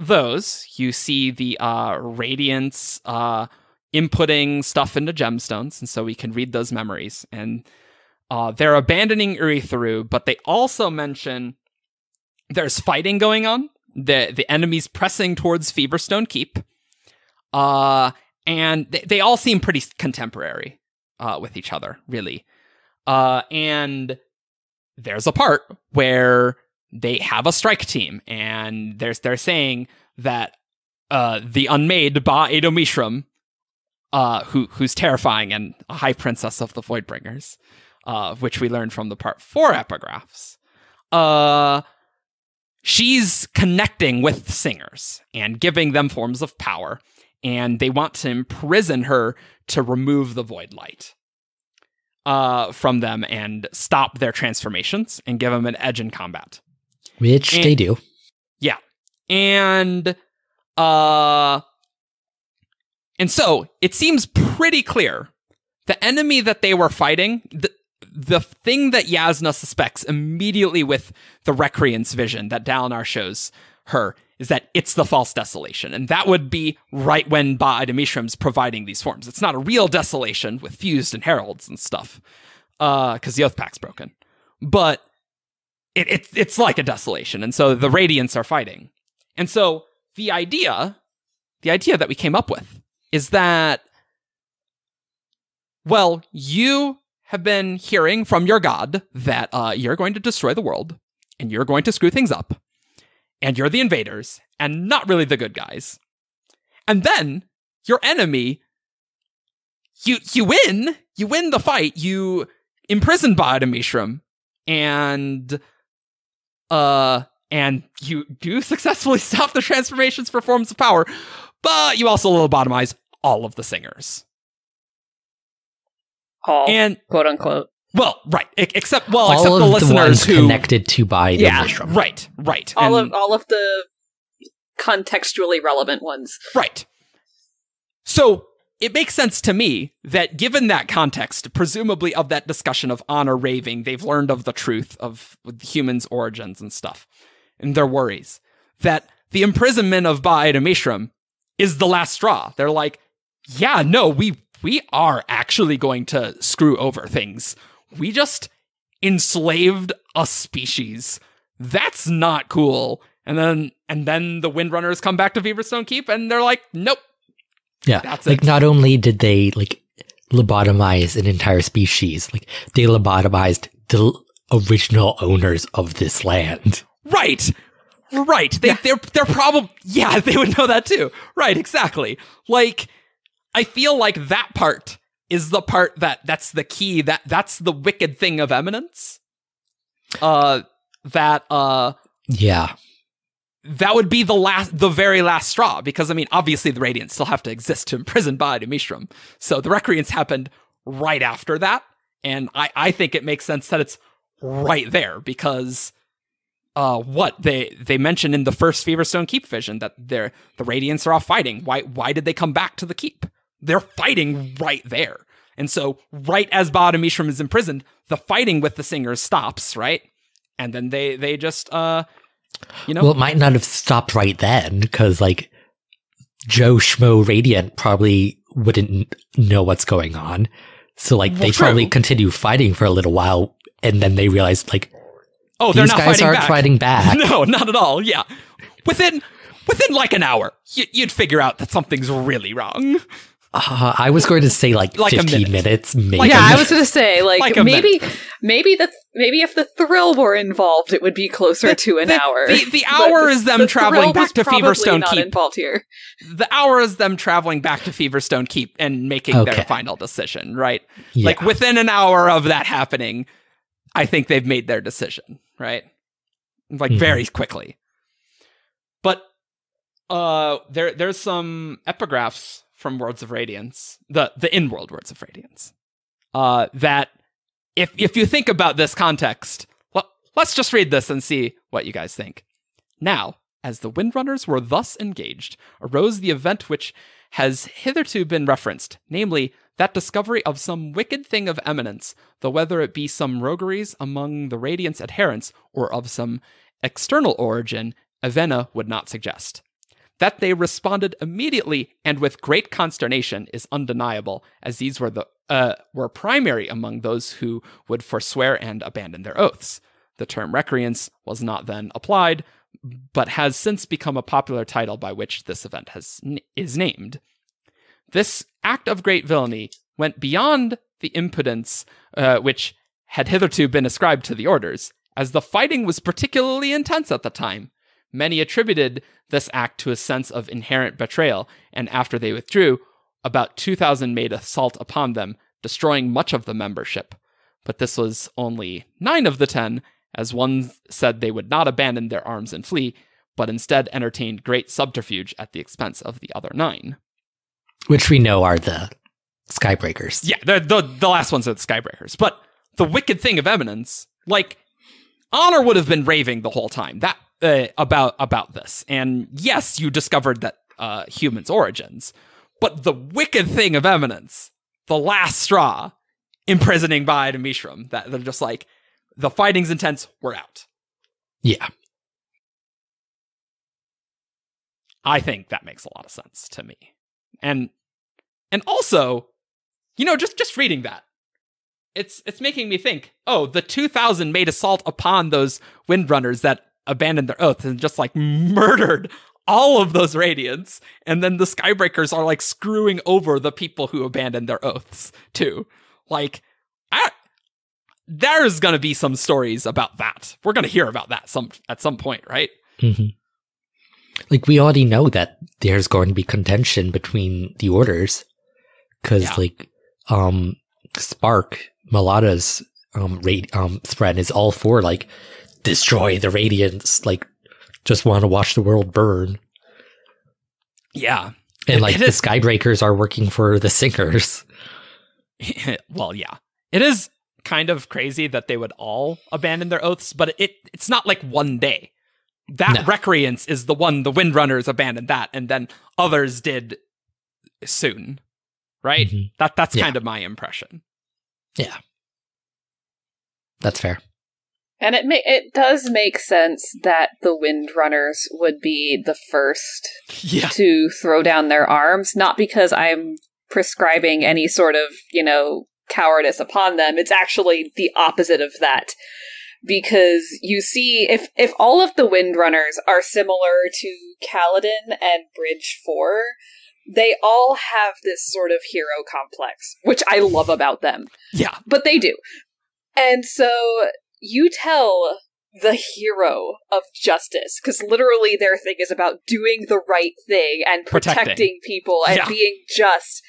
those, you see the uh, Radiance uh, inputting stuff into gemstones, and so we can read those memories. And uh, they're abandoning Uritharu, but they also mention there's fighting going on. The, the enemy's pressing towards Feverstone Keep. Uh, and they, they all seem pretty contemporary uh, with each other, really. Uh, and there's a part where they have a strike team, and there's they're saying that uh, the unmade Ba-Ado-Mishram, uh, who who's terrifying and a high princess of the Voidbringers, uh, which we learned from the part four epigraphs, uh, she's connecting with singers and giving them forms of power, and they want to imprison her to remove the void light uh, from them and stop their transformations and give them an edge in combat. Which and, they do. Yeah. And, uh, and so it seems pretty clear the enemy that they were fighting... The, The thing that Jasnah suspects immediately with the Recreance vision that Dalinar shows her is that it's the false desolation. And that would be right when Ba-Ado-Mishram's providing these forms. It's not a real desolation with Fused and Heralds and stuff, because uh, the Oath Pack's broken. But it, it, it's like a desolation, and so the Radiants are fighting. And so the idea, the idea that we came up with is that, well, you... have been hearing from your god that uh, you're going to destroy the world, and you're going to screw things up, and you're the invaders, and not really the good guys. And then, your enemy, you you win, you win the fight, you imprison Ba-Ado-Mishram, and, uh, and you do successfully stop the transformations for forms of power, but you also lobotomize all of the singers. All, and, quote unquote. Well, right. Except, well, all except the listeners the ones who connected to Ba-Ado-Mishram. Yeah, right, right. All and, of all of the contextually relevant ones. Right. So it makes sense to me that, given that context, presumably of that discussion of Honor raving, they've learned of the truth of humans' origins and stuff, and their worries, that the imprisonment of Ba-Ado-Mishram is the last straw. They're like, yeah, no, we. We are actually going to screw over things we just enslaved a species. That's not cool. And then and then the Windrunners come back to Feverstone Keep and they're like, nope. Yeah. That's like it. Not only did they like lobotomize an entire species, like they lobotomized the original owners of this land. Right. Right. They yeah. they're they're probably yeah, they would know that too. Right, exactly. Like I feel like that part is the part that that's the key, that that's the wicked thing of eminence. Uh that uh yeah. That would be the last, the very last straw, because, I mean, obviously the Radiants still have to exist to imprison Ba-Ado-Mishram. So the Recreance happened right after that, and I, I think it makes sense that it's right there, because uh, what? They they mentioned in the first Feverstone Keep vision that they're, the Radiants are all fighting. Why, why did they come back to the Keep? They're fighting right there. And so right as Ba-Ado-Mishram is imprisoned, the fighting with the Singers stops, right? And then they, they just... Uh, You know? Well, it might not have stopped right then, because, like, Joe Schmo Radiant probably wouldn't know what's going on. So, like, well, they true. probably continue fighting for a little while, and then they realize, like, oh, they're these not guys fighting aren't back. fighting back. No, not at all, yeah. Within, within like, an hour, you, you'd figure out that something's really wrong. Uh, I was going to say, like, like fifteen minute. minutes, maybe. Like, yeah, I was going to say, like, like maybe... Minute. Maybe the maybe if the Thrill were involved, it would be closer the, to an the, hour. The, the hour is them the traveling back to Feverstone not Keep. Involved here. The hour is them traveling back to Feverstone Keep and making okay. their final decision, right? Yeah. Like within an hour of that happening, I think they've made their decision, right? Like mm-hmm. very quickly. But uh, there there's some epigraphs from Words of Radiance, the the in-world Words of Radiance, uh, that. If if you think about this context, well, let's just read this and see what you guys think. Now, as the Windrunners were thus engaged, arose the event which has hitherto been referenced, namely, that discovery of some wicked thing of eminence, though whether it be some rogueries among the Radiant's adherents or of some external origin, Avena would not suggest. That they responded immediately and with great consternation is undeniable, as these were the Uh, were primary among those who would forswear and abandon their oaths. The term recreance was not then applied, but has since become a popular title by which this event has is named. This act of great villainy went beyond the impudence uh, which had hitherto been ascribed to the orders, as the fighting was particularly intense at the time. Many attributed this act to a sense of inherent betrayal, and after they withdrew, about two thousand made assault upon them, destroying much of the membership. But this was only nine of the ten, as one said they would not abandon their arms and flee, but instead entertained great subterfuge at the expense of the other nine. Which we know are the Skybreakers. Yeah, the, the, the last ones are the Skybreakers. But the wicked thing of eminence, like, Honor would have been raving the whole time that uh, about, about this. And yes, you discovered that uh, humans' origins... But the wicked thing of eminence, the last straw, imprisoning Ba-Ado-Mishram, that they're just like, the fighting's intense, we're out. Yeah. I think that makes a lot of sense to me. And and also, you know, just, just reading that, it's it's making me think, oh, the two thousand made assault upon those Windrunners that abandoned their oath and just like murdered all of those Radiants, and then the Skybreakers are, like, screwing over the people who abandoned their oaths, too. Like, I, there's gonna be some stories about that. We're gonna hear about that some at some point, right? Mm-hmm. Like, we already know that there's going to be contention between the orders, because, yeah. like, um, Spark, Malada's um, rate, um, Spren is all for, like, destroy the Radiants, like, just want to watch the world burn. Yeah. And, like, the Skybreakers are working for the Sinkers. Well, yeah. It is kind of crazy that they would all abandon their oaths, but it it's not like one day. That no. Recreance is the one the Windrunners abandoned that, and then others did soon. Right? Mm-hmm. That That's yeah. kind of my impression. Yeah. That's fair. And it ma- it does make sense that the Windrunners would be the first yeah. to throw down their arms, not because I'm prescribing any sort of, you know, cowardice upon them. It's actually the opposite of that. Because you see, if if all of the Windrunners are similar to Kaladin and Bridge four, they all have this sort of hero complex, which I love about them. Yeah. But they do. And so you tell the hero of justice, because literally their thing is about doing the right thing and protecting, protecting people and yeah. being just.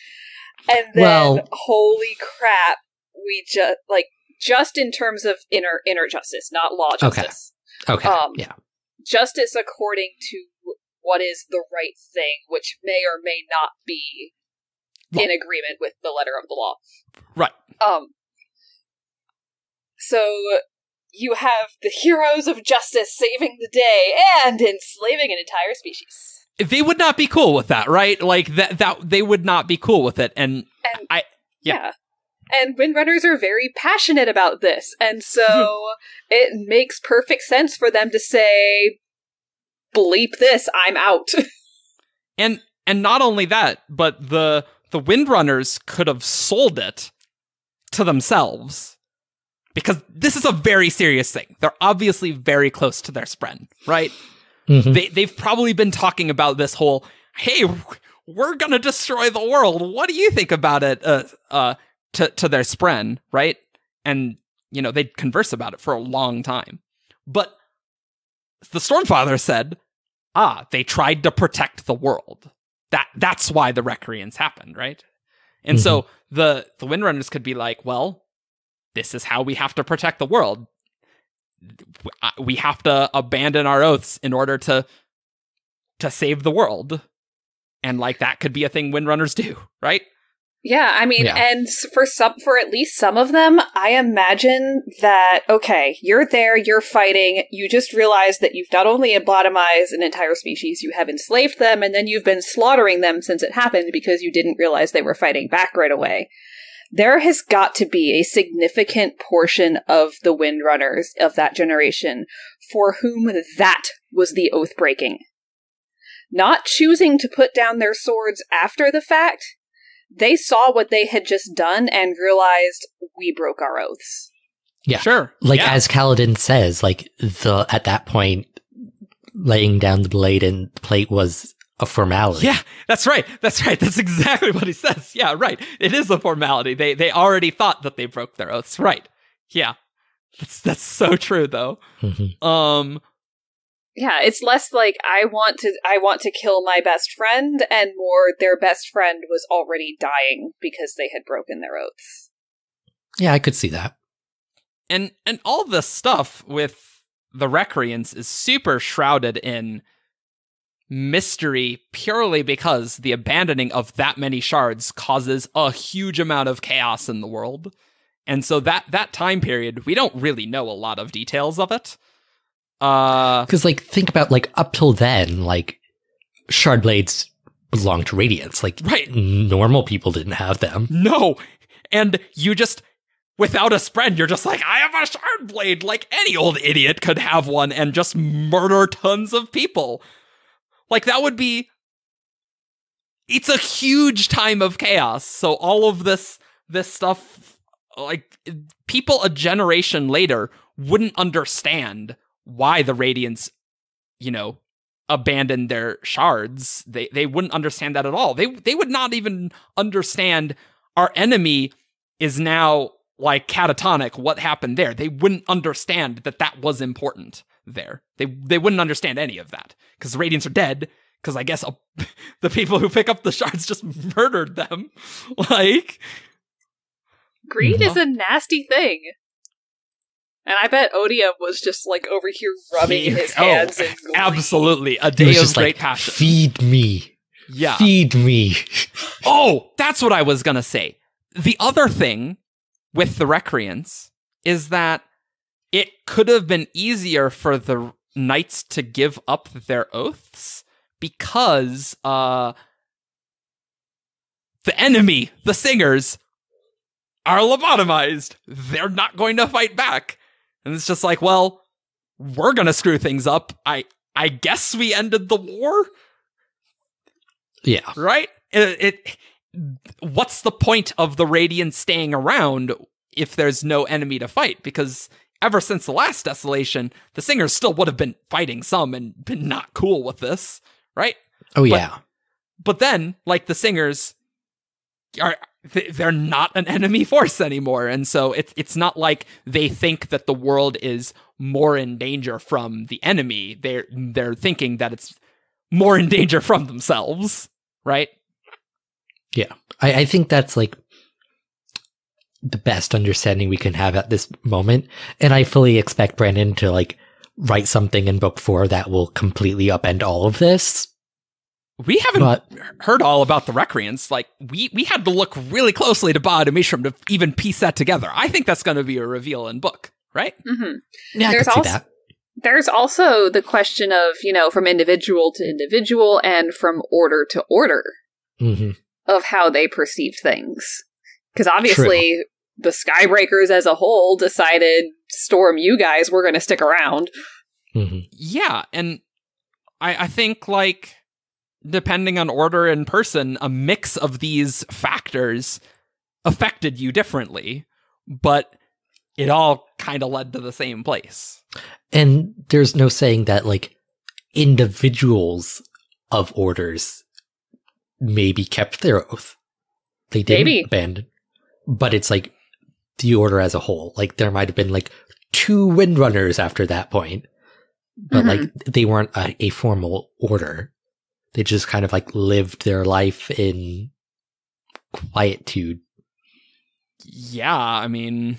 And then, well, holy crap, we just, like, just in terms of inner inner justice, not law justice. Okay. Okay. Um, yeah. Justice according to what is the right thing, which may or may not be well, in agreement with the letter of the law. Right. Um. So you have the heroes of justice saving the day and enslaving an entire species. They would not be cool with that, right? Like that. That they would not be cool with it, and, and I. Yeah. yeah. And Windrunners are very passionate about this, and so it makes perfect sense for them to say, bleep this, I'm out. and and not only that, but the the Windrunners could have sold it to themselves. Because this is a very serious thing. They're obviously very close to their Spren, right? Mm-hmm. They they've probably been talking about this whole, hey, we're gonna destroy the world. What do you think about it? Uh uh To, to their Spren, right? And, you know, they'd converse about it for a long time. But the Stormfather said, ah, they tried to protect the world. That That's why the Recreance happened, right? And mm-hmm. so the, the Windrunners could be like, well, this is how we have to protect the world. We have to abandon our oaths in order to to save the world. And, like, that could be a thing Windrunners do, right? Yeah, I mean, yeah. and for some, for at least some of them, I imagine that, okay, you're there, you're fighting, you just realize that you've not only lobotomized an entire species, you have enslaved them, and then you've been slaughtering them since it happened because you didn't realize they were fighting back right away. There has got to be a significant portion of the Windrunners of that generation for whom that was the oath-breaking. Not choosing to put down their swords after the fact, they saw what they had just done and realized we broke our oaths. Yeah, sure. Like yeah. as Kaladin says, like the at that point, laying down the blade and plate was a formality. Yeah, that's right. That's right. That's exactly what he says. Yeah, right. It is a formality. They they already thought that they broke their oaths. Right. Yeah, that's that's so true though. Mm-hmm. Um. Yeah, it's less like I want to I want to kill my best friend and more their best friend was already dying because they had broken their oaths. Yeah, I could see that. And and all this stuff with the Recreance is super shrouded in mystery purely because the abandoning of that many shards causes a huge amount of chaos in the world. And so that that time period, we don't really know a lot of details of it. Because, uh, like, think about, like, up till then, like, shard blades belonged to Radiance. Like, right. normal people didn't have them. No! And you just, without a Spren, you're just like, I have a shard blade! Like, any old idiot could have one and just murder tons of people! Like, that would be... It's a huge time of chaos, so all of this, this stuff, like, people a generation later wouldn't understand why the Radiants, you know, abandoned their shards. They they wouldn't understand that at all. They they would not even understand our enemy is now, like, catatonic. What happened there? They wouldn't understand that that was important there. They they wouldn't understand any of that because the Radiants are dead. Because I guess I'll, the people who pick up the shards just murdered them. Like, greed is a nasty thing. And I bet Odium was just, like, over here rubbing he, his hands. Oh, and absolutely. A day of great, like, passion. Feed me. Yeah. Feed me. Oh, that's what I was going to say. The other thing with the Recreance is that it could have been easier for the knights to give up their oaths because uh, the enemy, the singers, are lobotomized. They're not going to fight back. And it's just like, well, we're going to screw things up. I I guess we ended the war. Yeah. Right? It, it what's the point of the Radiant staying around if there's no enemy to fight? Because ever since the last Desolation, the Singers still would have been fighting some and been not cool with this, right? Oh, yeah. But, but then, like, the Singers are... they're not an enemy force anymore, and so it's it's not like they think that the world is more in danger from the enemy. They're they're thinking that it's more in danger from themselves, right? Yeah, I, I think that's like the best understanding we can have at this moment, and I fully expect Brandon to like write something in book four that will completely upend all of this. We haven't but, heard all about the Recreance. Like, we, we had to look really closely to Ba-Ado-Mishram to even piece that together. I think that's going to be a reveal in book, right? Mm-hmm. Yeah, there's I can see also, that. There's also the question of, you know, from individual to individual and from order to order mm-hmm. of how they perceive things. Because obviously, True. the Skybreakers as a whole decided, Storm, you guys, we're going to stick around. Mm-hmm. Yeah, and I, I think, like... depending on order and person, a mix of these factors affected you differently, but it all kind of led to the same place. And there's no saying that, like, individuals of orders maybe kept their oath. They didn't maybe. abandon. But it's, like, the order as a whole. Like, there might have been, like, two Windrunners after that point, but, mm-hmm. like, they weren't a, a formal order. They just kind of, like, lived their life in quietude. Yeah, I mean...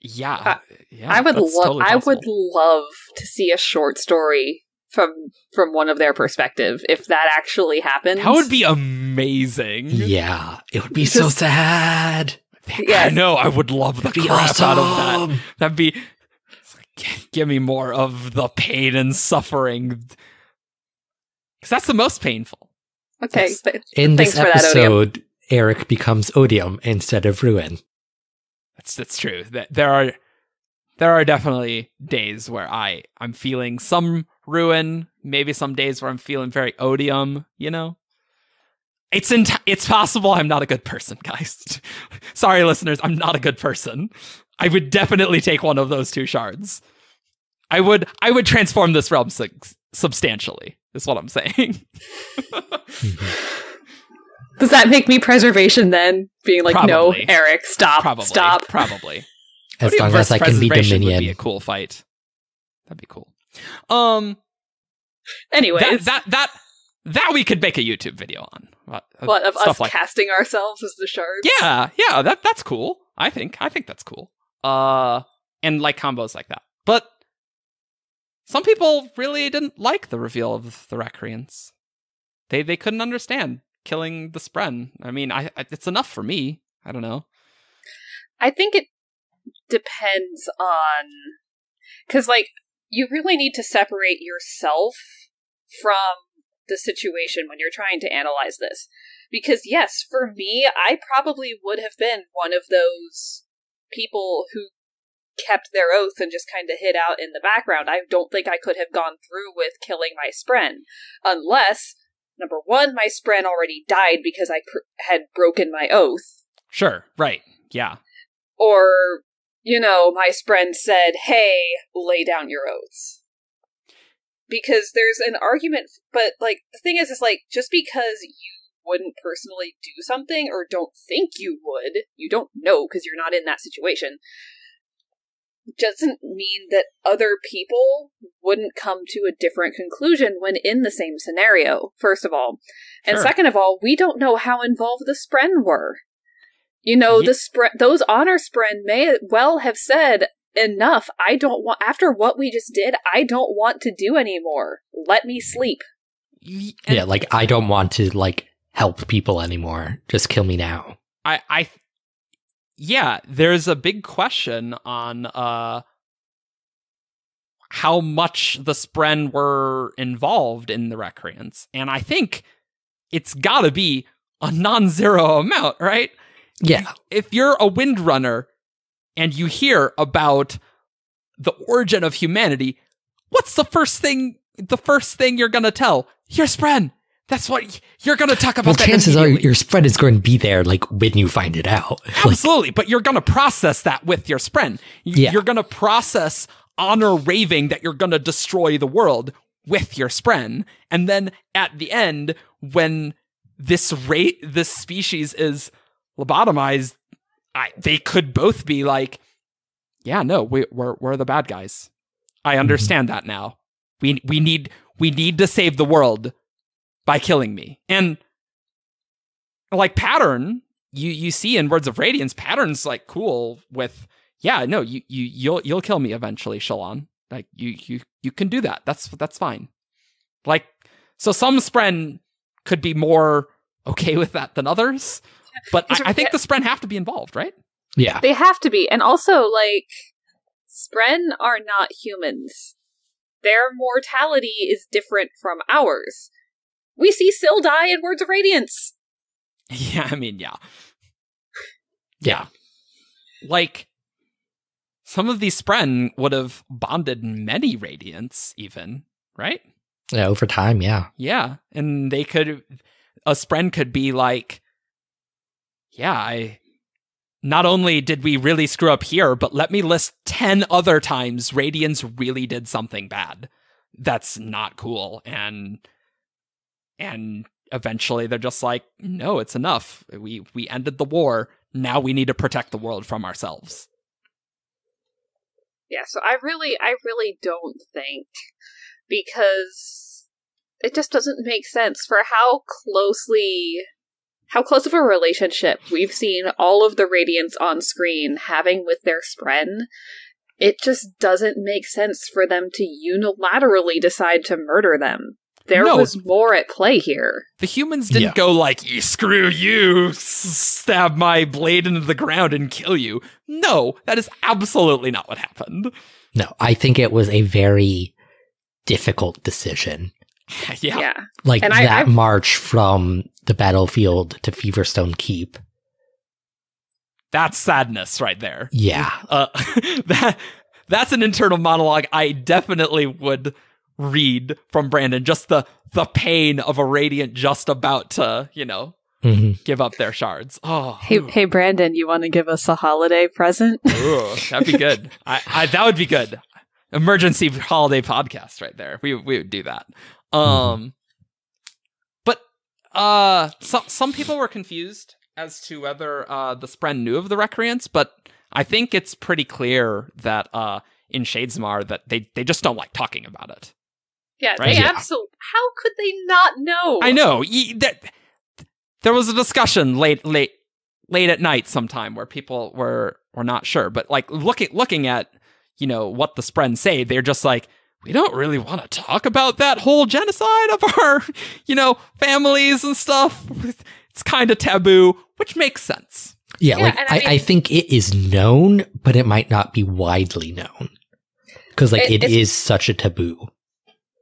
Yeah. I, yeah I would, lo totally I would love to see a short story from from one of their perspective, if that actually happens. That would be amazing. Yeah, it would be just, so sad. Yes. I know, I would love the crap awesome. out of that. That'd be... Give me more of the pain and suffering... Because that's the most painful. Okay. Yes. Th In this episode, that, Eric becomes Odium instead of Ruin. That's that's true. There are there are definitely days where I I'm feeling some Ruin. Maybe some days where I'm feeling very Odium. You know, it's in it's possible I'm not a good person, guys. Sorry, listeners, I'm not a good person. I would definitely take one of those two shards. I would I would transform this realm su substantially, is what I'm saying. Does that make me preservation then? Being like, probably. no, Eric, stop, probably. stop. Probably. As Odium long as I can be Dominion. Would be a cool fight. That'd be cool. Um, Anyways. That, that, that, that we could make a YouTube video on. About, what, of us like casting that. ourselves as the shards? Yeah, yeah, that that's cool. I think. I think that's cool. Uh, and like combos like that. But some people really didn't like the reveal of the Recreance. They they couldn't understand killing the Spren. I mean, I, I it's enough for me. I don't know. I think it depends on... Because, like, you really need to separate yourself from the situation when you're trying to analyze this. Because, yes, for me, I probably would have been one of those... people who kept their oath and just kind of hid out in the background. I don't think I could have gone through with killing my Spren, unless, number one, my Spren already died because I pr had broken my oath. Sure, right, yeah. Or, you know, my Spren said, hey, lay down your oaths. Because there's an argument, but, like, the thing is, is, like, just because you wouldn't personally do something or don't think you would, you don't know because you're not in that situation, doesn't mean that other people wouldn't come to a different conclusion when in the same scenario, first of all. And sure. second of all, we don't know how involved the Spren were. You know, yeah. the Spren, those Honor Spren may well have said, enough, I don't want, after what we just did, I don't want to do anymore. Let me sleep. Yeah, like, I don't want to, like, help people anymore. Just kill me now. I, I, yeah, there's a big question on uh, how much the Spren were involved in the Recreance. And I think it's gotta be a non-zero amount, right? Yeah. If you're a Windrunner and you hear about the origin of humanity, what's the first thing, the first thing you're gonna tell? Your Spren. That's what you're going to talk about. Well, that chances are your Spren is going to be there, like, when you find it out. Absolutely. Like, but you're going to process that with your Spren. Yeah. You're going to process Honor raving that you're going to destroy the world with your Spren. And then at the end, when this rate, this species is lobotomized, I, they could both be like, yeah, no, we, we're, we're the bad guys. I understand mm-hmm. that now. We, we need, we need to save the world by killing me. And like Pattern, you you see in Words of Radiance, Pattern's like cool with, yeah, no, you you you'll you'll kill me eventually, Shallan. Like you you you can do that. That's that's fine. Like, so some Spren could be more okay with that than others, but I, I think the Spren have to be involved, right? Yeah, they have to be. And also, like, Spren are not humans. Their mortality is different from ours. We see Syl die in Words of Radiance. Yeah, I mean, yeah. Yeah. Like, some of these Spren would have bonded many Radiants, even, right? Yeah, over time, yeah. Yeah, and they could, a Spren could be like, yeah, I, not only did we really screw up here, but let me list ten other times Radiants really did something bad. That's not cool, and... And eventually they're just like, no, it's enough. We we ended the war. Now we need to protect the world from ourselves. Yeah, so I really, I really don't think, because it just doesn't make sense for how closely, how close of a relationship we've seen all of the Radiants on screen having with their Spren. It just doesn't make sense for them to unilaterally decide to murder them. There no, was more at play here. The humans didn't yeah. go like, screw you, stab my blade into the ground and kill you. No, that is absolutely not what happened. No, I think it was a very difficult decision. yeah. yeah. Like, and that I, I... march from the battlefield to Feverstone Keep. That's sadness right there. Yeah. Uh, that That's an internal monologue I definitely would... read from Brandon, just the the pain of a Radiant just about to, you know, mm-hmm. give up their shards. Oh, hey, hey, Brandon, you want to give us a holiday present? Ooh, that'd be good. I, I that would be good. Emergency holiday podcast, right there. We we would do that. Um, but uh, some some people were confused as to whether uh the Spren knew of the Recreance, but I think it's pretty clear that uh in Shadesmar that they they just don't like talking about it. Yeah, right? they yeah. absolutely. How could they not know? I know. Ye, that, there was a discussion late, late, late at night sometime where people were were not sure. But like looking looking at you know what the Spren say, they're just like, we don't really want to talk about that whole genocide of our you know families and stuff. It's kind of taboo, which makes sense. Yeah, yeah, like I, I, mean, I think it is known, but it might not be widely known because like it, it is such a taboo.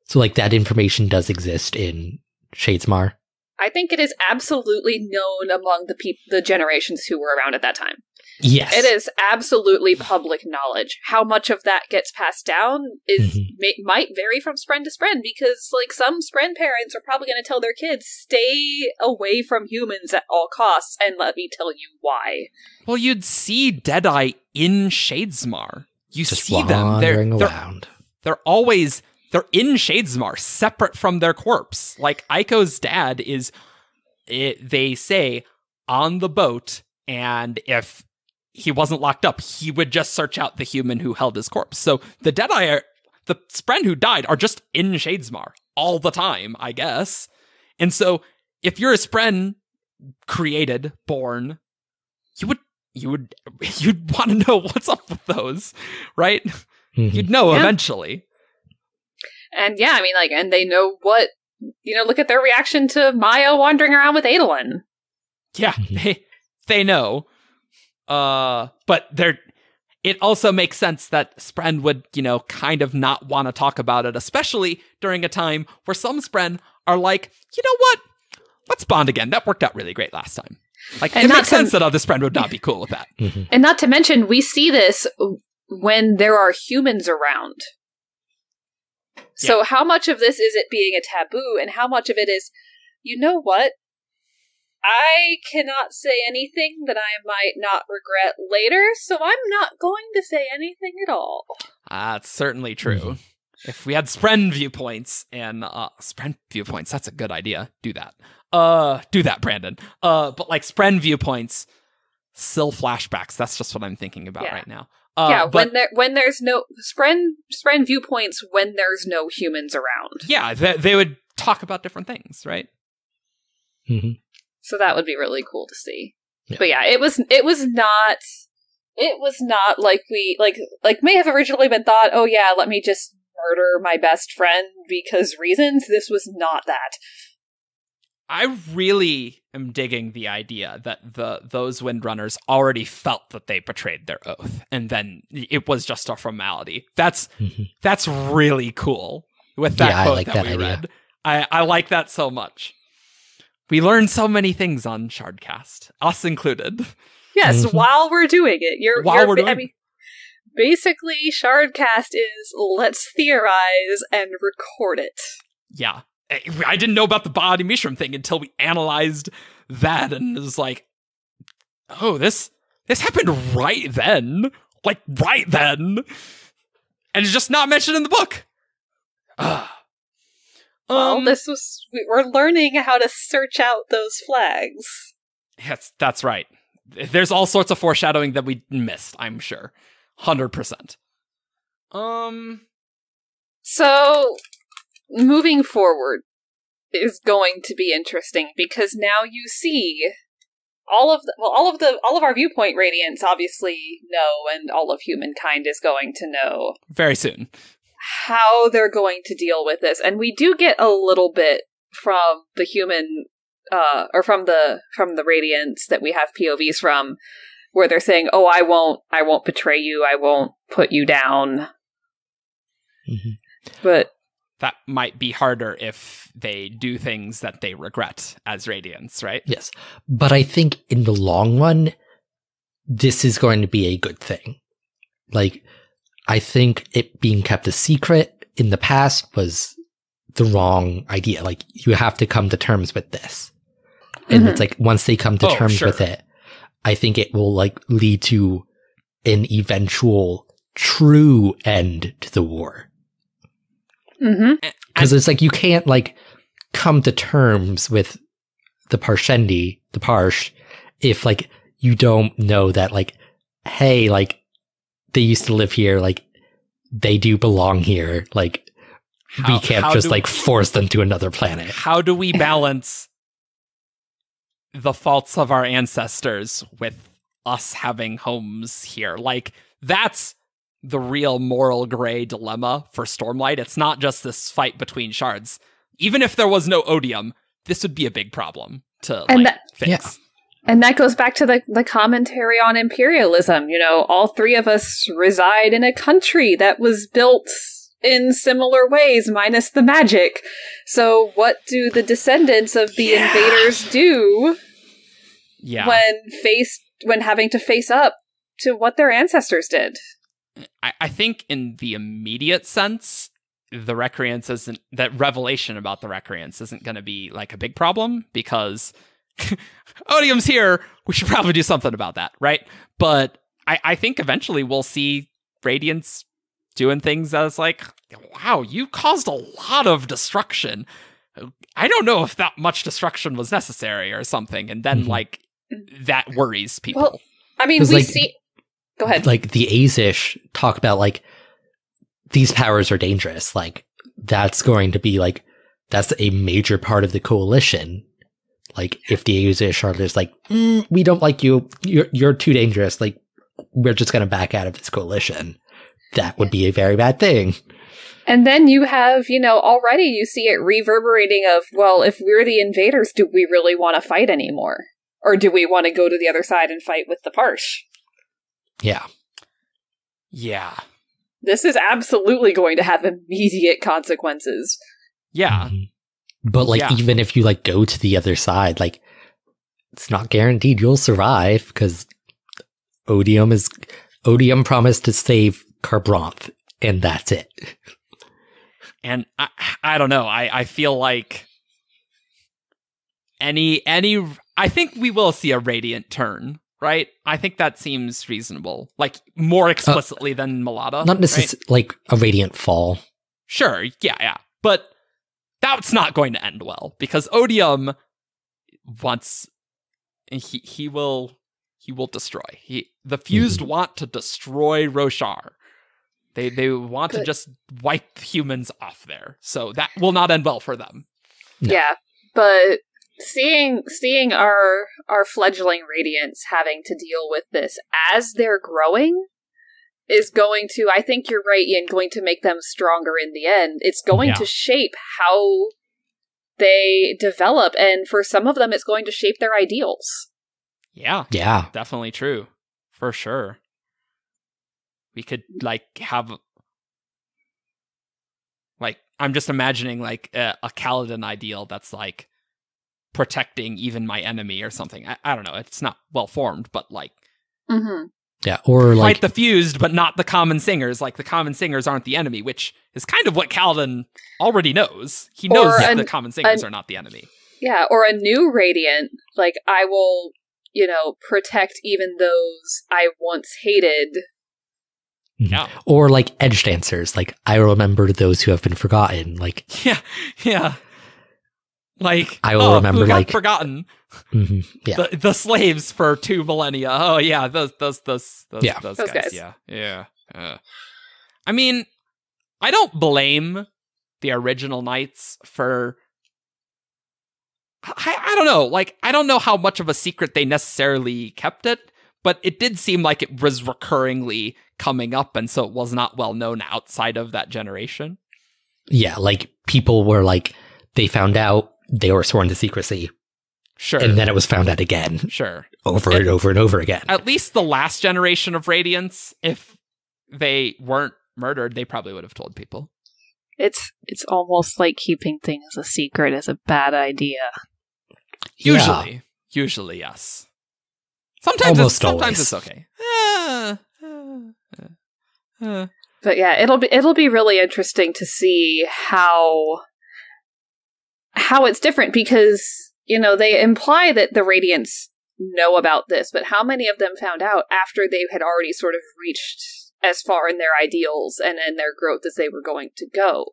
So like that information does exist in Shadesmar. I think it is absolutely known among the people, the generations who were around at that time. Yes, it is absolutely public knowledge. How much of that gets passed down is mm-hmm. may, might vary from Spren to Spren, because like some Spren parents are probably going to tell their kids, stay away from humans at all costs, and let me tell you why. Well, you'd see Deadeye in Shadesmar. You Just see them. They're, they're, they're always, they're in Shadesmar, separate from their corpse. Like Aiko's dad is, it, they say, on the boat, and if he wasn't locked up, he would just search out the human who held his corpse. So the Deadeye, are, the Spren who died are just in Shadesmar all the time, I guess. And so if you're a Spren created, born, you would, you would, you'd want to know what's up with those, right? Mm-hmm. You'd know yeah. eventually. And yeah, I mean, like, and they know what, you know, look at their reaction to Maya wandering around with Adolin. Yeah, mm-hmm. they, they know. Uh, but there, it also makes sense that Spren would, you know, kind of not want to talk about it, especially during a time where some Spren are like, you know what, let's bond again. That worked out really great last time. Like, and it makes sense that other Spren would not be cool with that. Mm-hmm. And not to mention, we see this when there are humans around. So yeah. how much of this is it being a taboo, and how much of it is, you know what? I cannot say anything that I might not regret later, so I'm not going to say anything at all. Ah, uh, it's certainly true. Mm-hmm. If we had Spren viewpoints and uh, Spren viewpoints, that's a good idea. Do that. Uh, do that, Brandon. Uh, but like Spren viewpoints, Syl flashbacks. That's just what I'm thinking about yeah. right now. Uh, yeah, but, when there when there's no Spren Spren viewpoints, when there's no humans around. Yeah, they, they would talk about different things, right? Mm-hmm. So that would be really cool to see. Yeah. But yeah, it was it was not it was not like we like like may have originally been thought. Oh yeah, let me just murder my best friend because reasons. This was not that. I really am digging the idea that the those Windrunners already felt that they betrayed their oath, and then it was just a formality. That's mm-hmm. that's really cool. With that yeah, quote I like that, that we idea. read, I I like that so much. We learn so many things on Shardcast, us included. Yes, mm-hmm. while we're doing it, you're. While you're, we're doing I mean, basically, Shardcast is let's theorize and record it. Yeah, I didn't know about the Ba-Ado-Mishram thing until we analyzed that, and it was like, oh, this this happened right then, like right then, and it's just not mentioned in the book. Ugh. Well, um, this was we we're learning how to search out those flags. Yes, that's right. There's all sorts of foreshadowing that we missed, I'm sure. one hundred percent. Um so moving forward is going to be interesting because now you see all of the, well all of the all of our viewpoint Radiants obviously know, and all of humankind is going to know very soon how they're going to deal with this. And we do get a little bit from the human uh or from the from the Radiants that we have P O Vs from, where they're saying, oh, I won't I won't betray you, I won't put you down. Mm-hmm. But that might be harder if they do things that they regret as Radiants, right? Yes. But I think in the long run, this is going to be a good thing. Like, I think it being kept a secret in the past was the wrong idea. Like, you have to come to terms with this. And mm-hmm. it's like, once they come to oh, terms sure. with it, I think it will, like, lead to an eventual true end to the war. Mm-hmm. Because it's like, you can't, like, come to terms with the Parshendi, the Parsh, if, like, you don't know that, like, hey, like, they used to live here, like, they do belong here, like, how, we can't just, like, we, force them to another planet. How do we balance the faults of our ancestors with us having homes here? Like, that's the real moral gray dilemma for Stormlight. It's not just this fight between shards. Even if there was no Odium, this would be a big problem to and like, that, fix. Yeah. And that goes back to the, the commentary on imperialism. You know, all three of us reside in a country that was built in similar ways, minus the magic. So what do the descendants of the yeah. invaders do yeah. when faced when having to face up to what their ancestors did? I, I think in the immediate sense, the Recreance isn't that revelation about the Recreance isn't gonna be like a big problem because Odium's here, we should probably do something about that, right? But I, I think eventually we'll see Radiance doing things that's like, wow, you caused a lot of destruction. I don't know if that much destruction was necessary or something. And then, like, that worries people. Well, I mean, we like, see... Go ahead. Like, the Azish talk about, like, these powers are dangerous. Like, that's going to be, like, that's a major part of the coalition. Like, if the Azish are just like, mm, we don't like you, you're, you're too dangerous, like, we're just going to back out of this coalition. That would be a very bad thing. And then you have, you know, already you see it reverberating of, well, if we're the invaders, do we really want to fight anymore? Or do we want to go to the other side and fight with the Parsh? Yeah. Yeah. This is absolutely going to have immediate consequences. Yeah. Mm-hmm. But, like, yeah. even if you, like, go to the other side, like, it's not guaranteed you'll survive, because Odium is... Odium promised to save Carbronth, and that's it. And I, I don't know. I, I feel like any any I think we will see a Radiant turn, right? I think that seems reasonable, like more explicitly uh, than Malada. Not necessarily, right? Like a Radiant fall. Sure, yeah, yeah. But that's not going to end well, because Odium wants he he will he will destroy. He the Fused mm-hmm. want to destroy Roshar. They they want Good. to just wipe humans off there. So that will not end well for them. No. Yeah, but seeing seeing our our fledgling Radiants having to deal with this as they're growing is going to, I think you're right, Ian, going to make them stronger in the end. It's going yeah. to shape how they develop, and for some of them, it's going to shape their ideals. Yeah, yeah, definitely true, for sure. We could, like, have, like, I'm just imagining, like, a, a Kaladin ideal that's, like, protecting even my enemy or something. I, I don't know. It's not well-formed, but, like, mm-hmm. yeah, or, like, the Fused, but not the common singers. Like, the common singers aren't the enemy, which is kind of what Kaladin already knows. He knows that the common singers an, are not the enemy. Yeah, or a new Radiant, like, I will, you know, protect even those I once hated. Yeah. Or like edge dancers, like I remember those who have been forgotten. Like yeah, yeah. Like I will oh, remember like forgotten. Mm-hmm, yeah, the, the slaves for two millennia. Oh yeah, those those those those, yeah. those, those guys. guys. Yeah, yeah. Uh, I mean, I don't blame the original knights for. I I don't know. Like I don't know how much of a secret they necessarily kept it, but it did seem like it was recurringly coming up, and so it was not well known outside of that generation. Yeah, like people were like, they found out, they were sworn to secrecy. Sure. And then it was found out again. Sure. Over it, and over and over again. At least the last generation of Radiants, if they weren't murdered, they probably would have told people. It's it's almost like keeping things a secret is a bad idea. Usually. Yeah. Usually, yes. Sometimes it's, sometimes it's okay. Uh, uh, uh. But yeah, it'll be it'll be really interesting to see how how it's different, because you know they imply that the Radiants know about this, but how many of them found out after they had already sort of reached as far in their ideals and in their growth as they were going to go?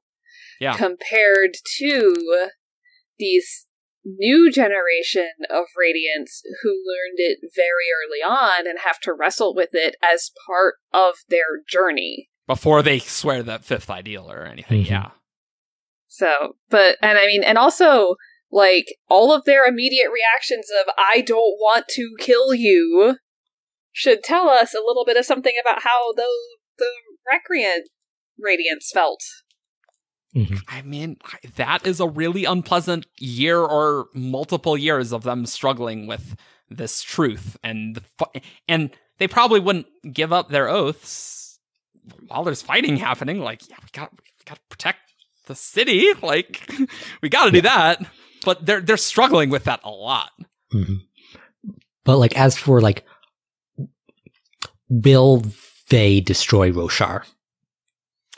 Yeah. Compared to these new generation of Radiants who learned it very early on and have to wrestle with it as part of their journey before they swear that fifth ideal or anything. Mm-hmm. Yeah. So, but, and I mean, and also, like, all of their immediate reactions of, I don't want to kill you, should tell us a little bit of something about how the, the Recreant Radiants felt. Mm-hmm. I mean, that is a really unpleasant year or multiple years of them struggling with this truth, and the fu and they probably wouldn't give up their oaths while there's fighting happening. Like, yeah, we got we got to protect the city. Like, we got to do that. But they're they're struggling with that a lot. Mm-hmm. But like, as for like, will they destroy Roshar?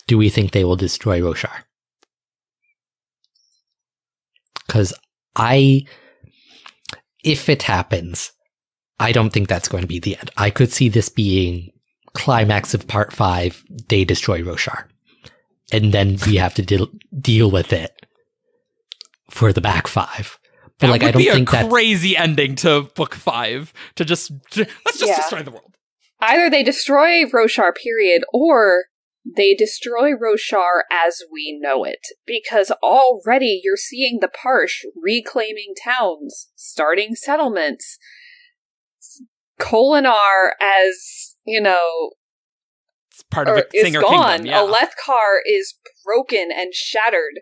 Do we think they will destroy Roshar? Because I, if it happens, I don't think that's going to be the end. I could see this being climax of part five, they destroy Roshar. And then we have to de deal with it for the back five. But that like, would I don't be a think crazy that's... ending to book five, to just, to, let's just yeah. destroy the world. Either they destroy Roshar, period, or they destroy Roshar as we know it, because already you're seeing the Parsh reclaiming towns, starting settlements. Kolinar, as you know, it's part of the singer kingdom. Yeah. Alethkar is broken and shattered.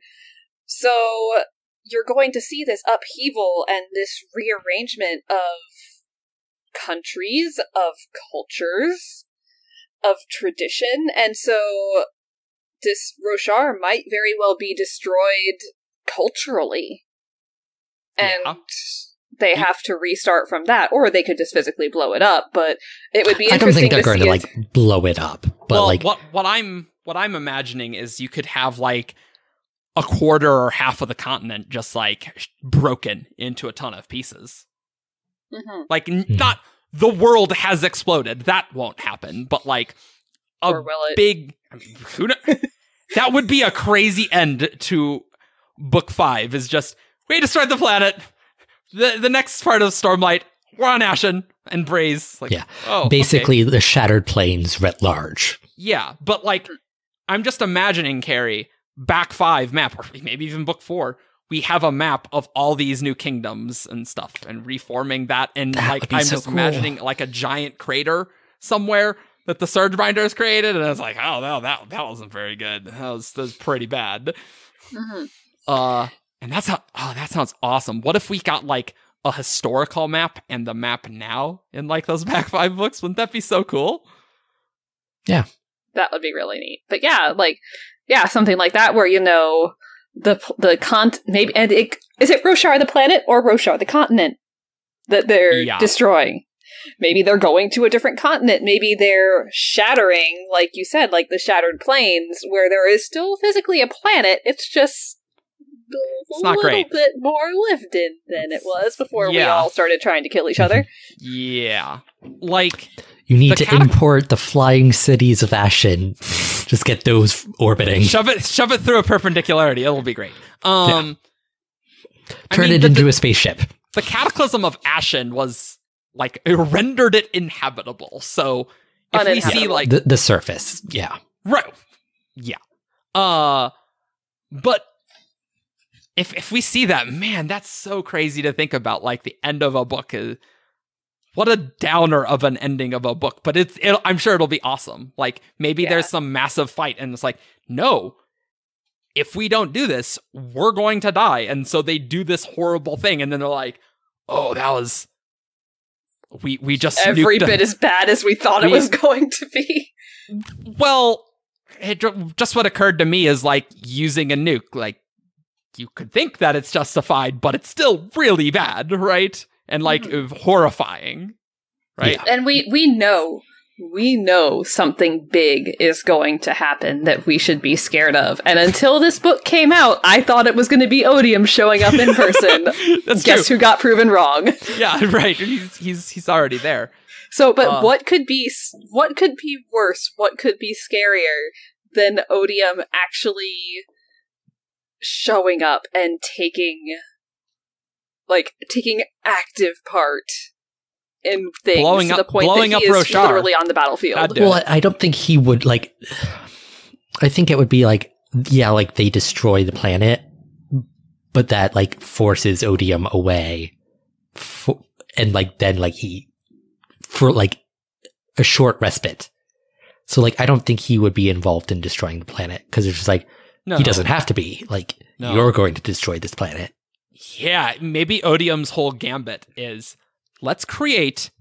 So you're going to see this upheaval and this rearrangement of countries, of cultures, of tradition, and so this Roshar might very well be destroyed culturally, and yeah. they have to restart from that, or they could just physically blow it up. But it would be interesting. I don't think they're to going to it. like blow it up. But well, like what what I'm what I'm imagining is you could have like a quarter or half of the continent just like broken into a ton of pieces. Mm-hmm. Like mm-hmm. not the world has exploded. That won't happen. But like a or will it? big, I mean, who knows? That would be a crazy end to book five, is just we destroyed the planet. The the next part of Stormlight, we're on Ashen and Braze. Like, yeah. Oh, basically okay. The Shattered Plains writ large. Yeah. But like, I'm just imagining, Carrie, back five map, or maybe even book four, we have a map of all these new kingdoms and stuff and reforming that. And that like, I'm so just cool. imagining like a giant crater somewhere that the Surgebinders created. And I was like, oh, no, that, that wasn't very good. That was, that was pretty bad. Mm-hmm. Uh, and that's how, oh, that sounds awesome. What if we got like a historical map and the map now in like those back five books? Wouldn't that be so cool? Yeah. That would be really neat. But yeah, like, yeah, something like that where, you know, the, the cont, maybe, and it, is it Roshar the planet or Roshar the continent that they're yeah. destroying? Maybe they're going to a different continent. Maybe they're shattering, like you said, like the Shattered Plains, where there is still physically a planet. It's just a it's little great. bit more lived in than it was before yeah. we all started trying to kill each other. Yeah. Like, you need to catacomb- import the flying cities of Ashen. Just get those orbiting. Shove it shove it through a perpendicularity. It'll be great. Um, yeah. Turn I mean, it the, into a spaceship. The Cataclysm of Ashen was... like, it rendered it inhabitable. So, if we see, like... The, the surface, yeah. Right. Yeah. Uh, but if if we see that, man, that's so crazy to think about. Like, the end of a book is... What a downer of an ending of a book. But it's, it'll, I'm sure it'll be awesome. Like, maybe yeah. there's some massive fight, and it's like, no, if we don't do this, we're going to die. And so they do this horrible thing, and then they're like, oh, that was... We we just every bit a, as bad as we thought we, it was going to be. Well, it, just what occurred to me is like using a nuke. Like you could think that it's justified, but it's still really bad, right? And like mm. horrifying, right? Yeah. And we we know we know something big is going to happen that we should be scared of. And until this book came out, I thought it was going to be Odium showing up in person. That's Guess true. Who got proven wrong? Yeah, right. He's he's he's already there. So, but uh, what could be what could be worse? What could be scarier than Odium actually showing up and taking like taking active part? In things blowing to up, the point blowing that he up is Roshar. Literally on the battlefield. Do well, it. I don't think he would, like... I think it would be, like, yeah, like, they destroy the planet, but that, like, forces Odium away. For, and, like, then, like, he... For, like, a short respite. So, like, I don't think he would be involved in destroying the planet, because it's just, like, no. he doesn't have to be. Like, no. you're going to destroy this planet. Yeah, maybe Odium's whole gambit is... Let's create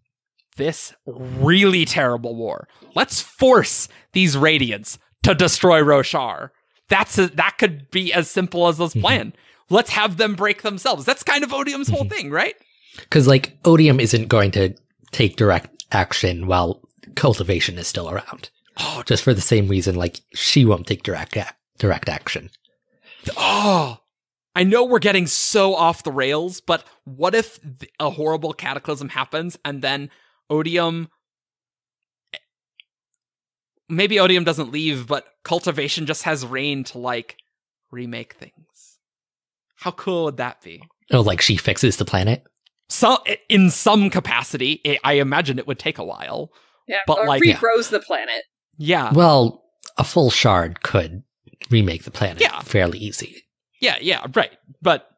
this really terrible war. Let's force these Radiants to destroy Roshar. That's a, that could be as simple as this plan. Mm-hmm. Let's have them break themselves. That's kind of Odium's mm-hmm. whole thing, right? Because like Odium isn't going to take direct action while Cultivation is still around. Oh, just for the same reason, like she won't take direct a- direct action. Oh. I know we're getting so off the rails, but what if a horrible cataclysm happens and then Odium... Maybe Odium doesn't leave, but Cultivation just has Rain to, like, remake things. How cool would that be? Oh, like she fixes the planet? So, in some capacity, it, I imagine it would take a while. Yeah, but or like, regrows yeah. the planet. Yeah. Well, a full shard could remake the planet yeah. fairly easy. Yeah, yeah, right. But,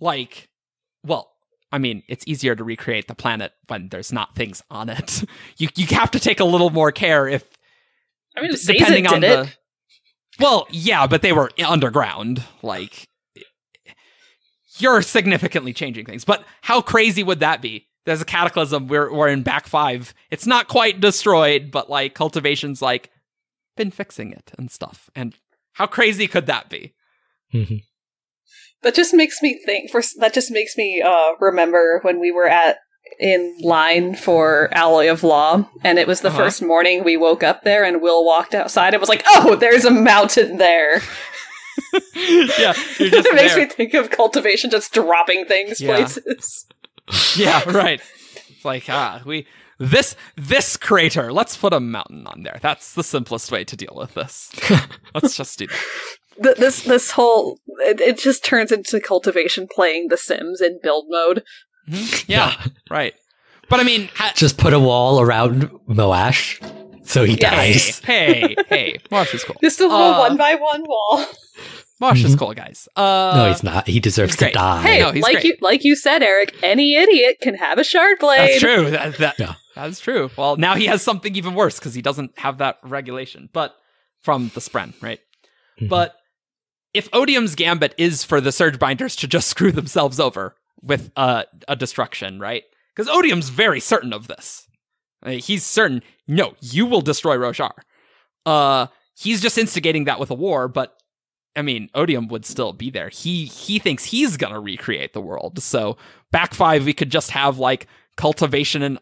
like, well, I mean, it's easier to recreate the planet when there's not things on it. You you have to take a little more care if... I mean, d- depending on the... It. Well, yeah, but they were underground. Like, you're significantly changing things. But how crazy would that be? There's a cataclysm. We're, we're in back five. It's not quite destroyed, but, like, Cultivation's, like, been fixing it and stuff. And how crazy could that be? Mm-hmm. That just makes me think. For that just makes me uh, remember when we were at in line for Alloy of Law, and it was the uh-huh. first morning we woke up there, and Will walked outside and was like, "Oh, there's a mountain there." Yeah, you're just it makes there. me think of Cultivation just dropping things yeah. places. Yeah, right. It's like, ah, we this this crater. Let's put a mountain on there. That's the simplest way to deal with this. Let's just do that. Th this this whole it, it just turns into Cultivation playing The Sims in build mode. Mm-hmm. Yeah, yeah, right. But I mean, I just put a wall around Moash. So he yes. dies. Hey, hey, Moash is cool. Just a little uh, one by one wall. Moash mm-hmm. is cool, guys. Uh, no, he's not. He deserves to die. Hey, no, he's like great. you, like you said, Eric. Any idiot can have a shard blade. That's true. That, that, yeah. That's true. Well, now he has something even worse because he doesn't have that regulation, but from the Spren, right? Mm-hmm. But if Odium's gambit is for the Surge Binders to just screw themselves over with uh, a destruction, right? Because Odium's very certain of this. He's certain, no, you will destroy Roshar. Uh, he's just instigating that with a war, but, I mean, Odium would still be there. He he thinks he's going to recreate the world. So, back five, we could just have, like, Cultivation and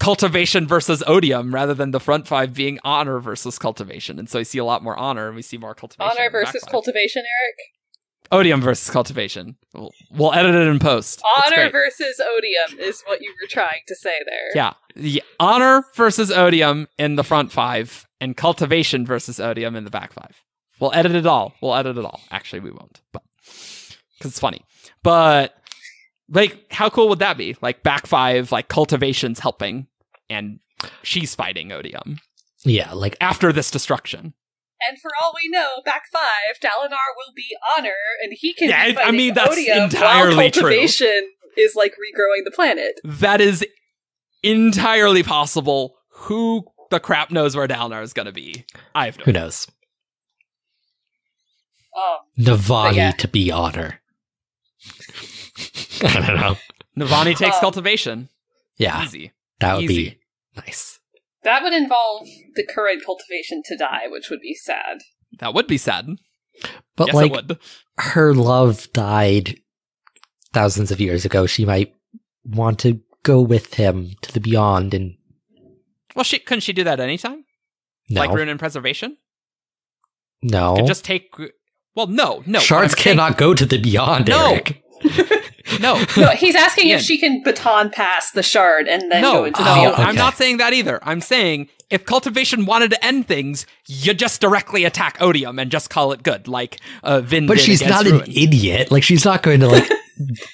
Cultivation versus Odium, rather than the front five being Honor versus Cultivation. And so I see a lot more Honor, and we see more Cultivation. Honor versus Cultivation, Eric? Odium versus Cultivation. We'll, we'll edit it in post. Honor versus Odium is what you were trying to say there. Yeah. yeah. Honor versus Odium in the front five, and Cultivation versus Odium in the back five. We'll edit it all. We'll edit it all. Actually, we won't, but because it's funny. But, like, how cool would that be? Like, back five, like, Cultivation's helping, and she's fighting Odium. Yeah, like, after this destruction. And for all we know, back five, Dalinar will be Honor, and he can yeah, be fighting I mean, that's Odium entirely while Cultivation true. is, like, regrowing the planet. That is entirely possible. Who the crap knows where Dalinar is going to be? I have no Who idea. knows? Oh, Navani yeah. to be Honor. I don't know. Navani takes um, Cultivation. Yeah. Easy. That would Easy. be nice. That would involve the current Cultivation to die, which would be sad. That would be sad. But yes, like, it would. Her love died thousands of years ago. She might want to go with him to the beyond. And well, she couldn't she do that anytime? No. Like Ruin and Preservation? No. Could just take. Well, no, no. Shards cannot saying, go to the beyond, no. Eric. No. no, he's asking yeah. if she can baton pass the shard and then no, go into the. No, okay. I'm not saying that either. I'm saying if Cultivation wanted to end things, you just directly attack Odium and just call it good, like uh, Vin. But she's not Ruin. an idiot. Like, she's not going to like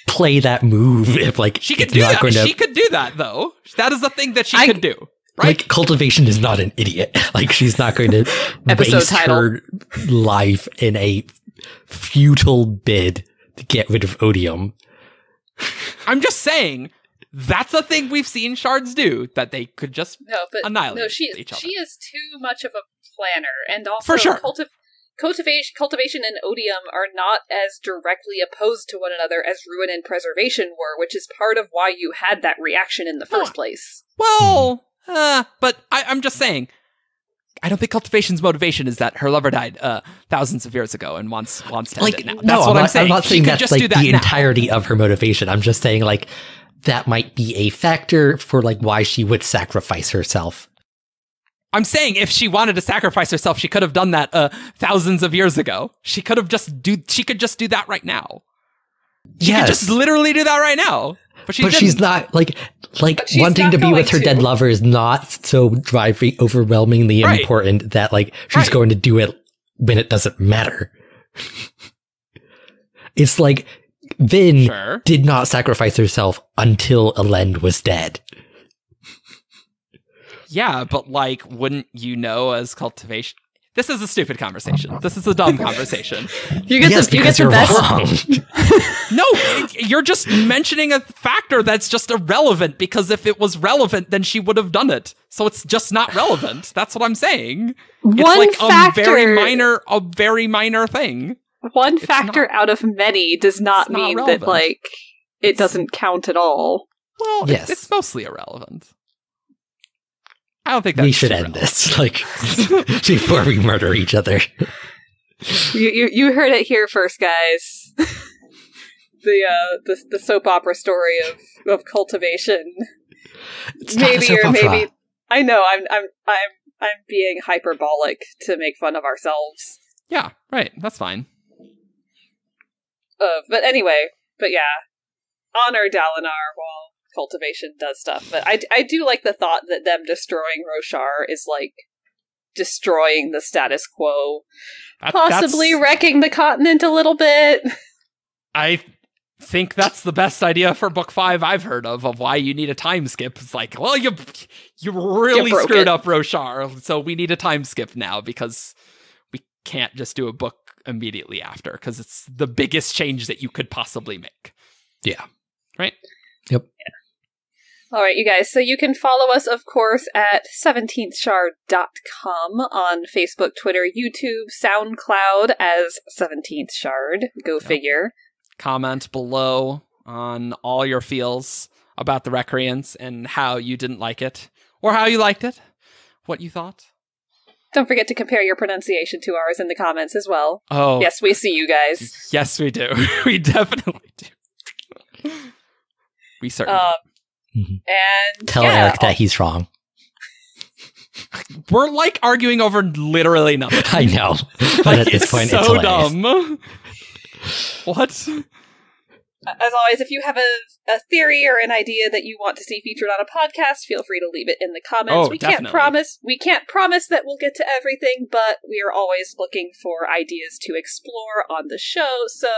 play that move if like she could do that. To... She could do that though. That is the thing that she I... could do. Right? Like, Cultivation is not an idiot. Like, she's not going to waste title. her life in a futile bid to get rid of Odium. I'm just saying, that's a thing we've seen shards do, that they could just no, but annihilate no, she, each other. She is too much of a planner, and also For sure. cultiv cultivation, cultivation and Odium are not as directly opposed to one another as Ruin and Preservation were, which is part of why you had that reaction in the first oh. place. Well... Uh, but I, I'm just saying, I don't think Cultivation's motivation is that her lover died uh, thousands of years ago and wants wants to like, end it now. That's no, what I'm, not, I'm saying. I'm not saying she that's just like do that the now. entirety of her motivation. I'm just saying like that might be a factor for like why she would sacrifice herself. I'm saying if she wanted to sacrifice herself, she could have done that uh, thousands of years ago. She could have just do. She could just do that right now. She yes. could just literally do that right now. But, she but she's not like like wanting to be with her to. dead lover is not so driving overwhelmingly right. important that like she's right. going to do it when it doesn't matter. It's like Vin sure. did not sacrifice herself until Elend was dead. Yeah, but like, wouldn't you know? As Cultivation, this is a stupid conversation. This is a dumb conversation. You get yes, the, you get the best. No, you're just mentioning a factor that's just irrelevant, because if it was relevant, then she would have done it. So it's just not relevant. That's what I'm saying. One it's like factor, a very minor, a very minor thing. One it's factor not, out of many does not mean not that like it it's, doesn't count at all. Well, yes. it's, it's mostly irrelevant. I don't think that's we should end this like before we murder each other. You you, you heard it here first, guys. The, uh, the the soap opera story of, of Cultivation. It's maybe or maybe opera. I know I'm I'm I'm I'm being hyperbolic to make fun of ourselves. Yeah, right. That's fine. Uh, but anyway, but yeah. Honor Dalinar while Cultivation does stuff. But I, I do like the thought that them destroying Roshar is like destroying the status quo. That, possibly wrecking the continent a little bit. I think that's the best idea for book five I've heard of, of why you need a time skip. It's like, well, you you really you screwed it. up Roshar, so we need a time skip now because we can't just do a book immediately after because it's the biggest change that you could possibly make. Yeah. Right? Yep. Yeah. All right, you guys. So you can follow us, of course, at seventeenth shard dot com on Facebook, Twitter, YouTube, SoundCloud as seventeenth shard. Go yep. figure. Comment below on all your feels about the Recreance and how you didn't like it or how you liked it, what you thought. Don't forget to compare your pronunciation to ours in the comments as well. Oh. Yes, we see you guys. Yes, we do. We definitely do. We certainly um, do. Mm-hmm. And tell yeah, Eric that he's wrong. We're like arguing over literally nothing. I know. But like, at this it's point, so it's so dumb. What? As always, if you have a, a theory or an idea that you want to see featured on a podcast, feel free to leave it in the comments. Oh, we definitely. can't promise we can't promise that we'll get to everything, but we are always looking for ideas to explore on the show. So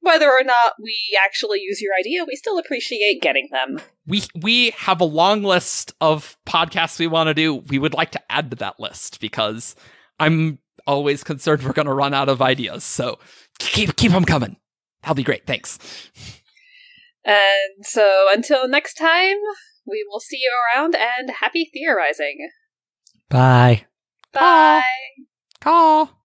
whether or not we actually use your idea, we still appreciate getting them. We we have a long list of podcasts we want to do. We would like to add to that list because I'm always concerned we're going to run out of ideas. So keep keep them coming. That'll be great. Thanks. And so until next time, we will see you around and happy theorizing. Bye. Bye. Bye. Call.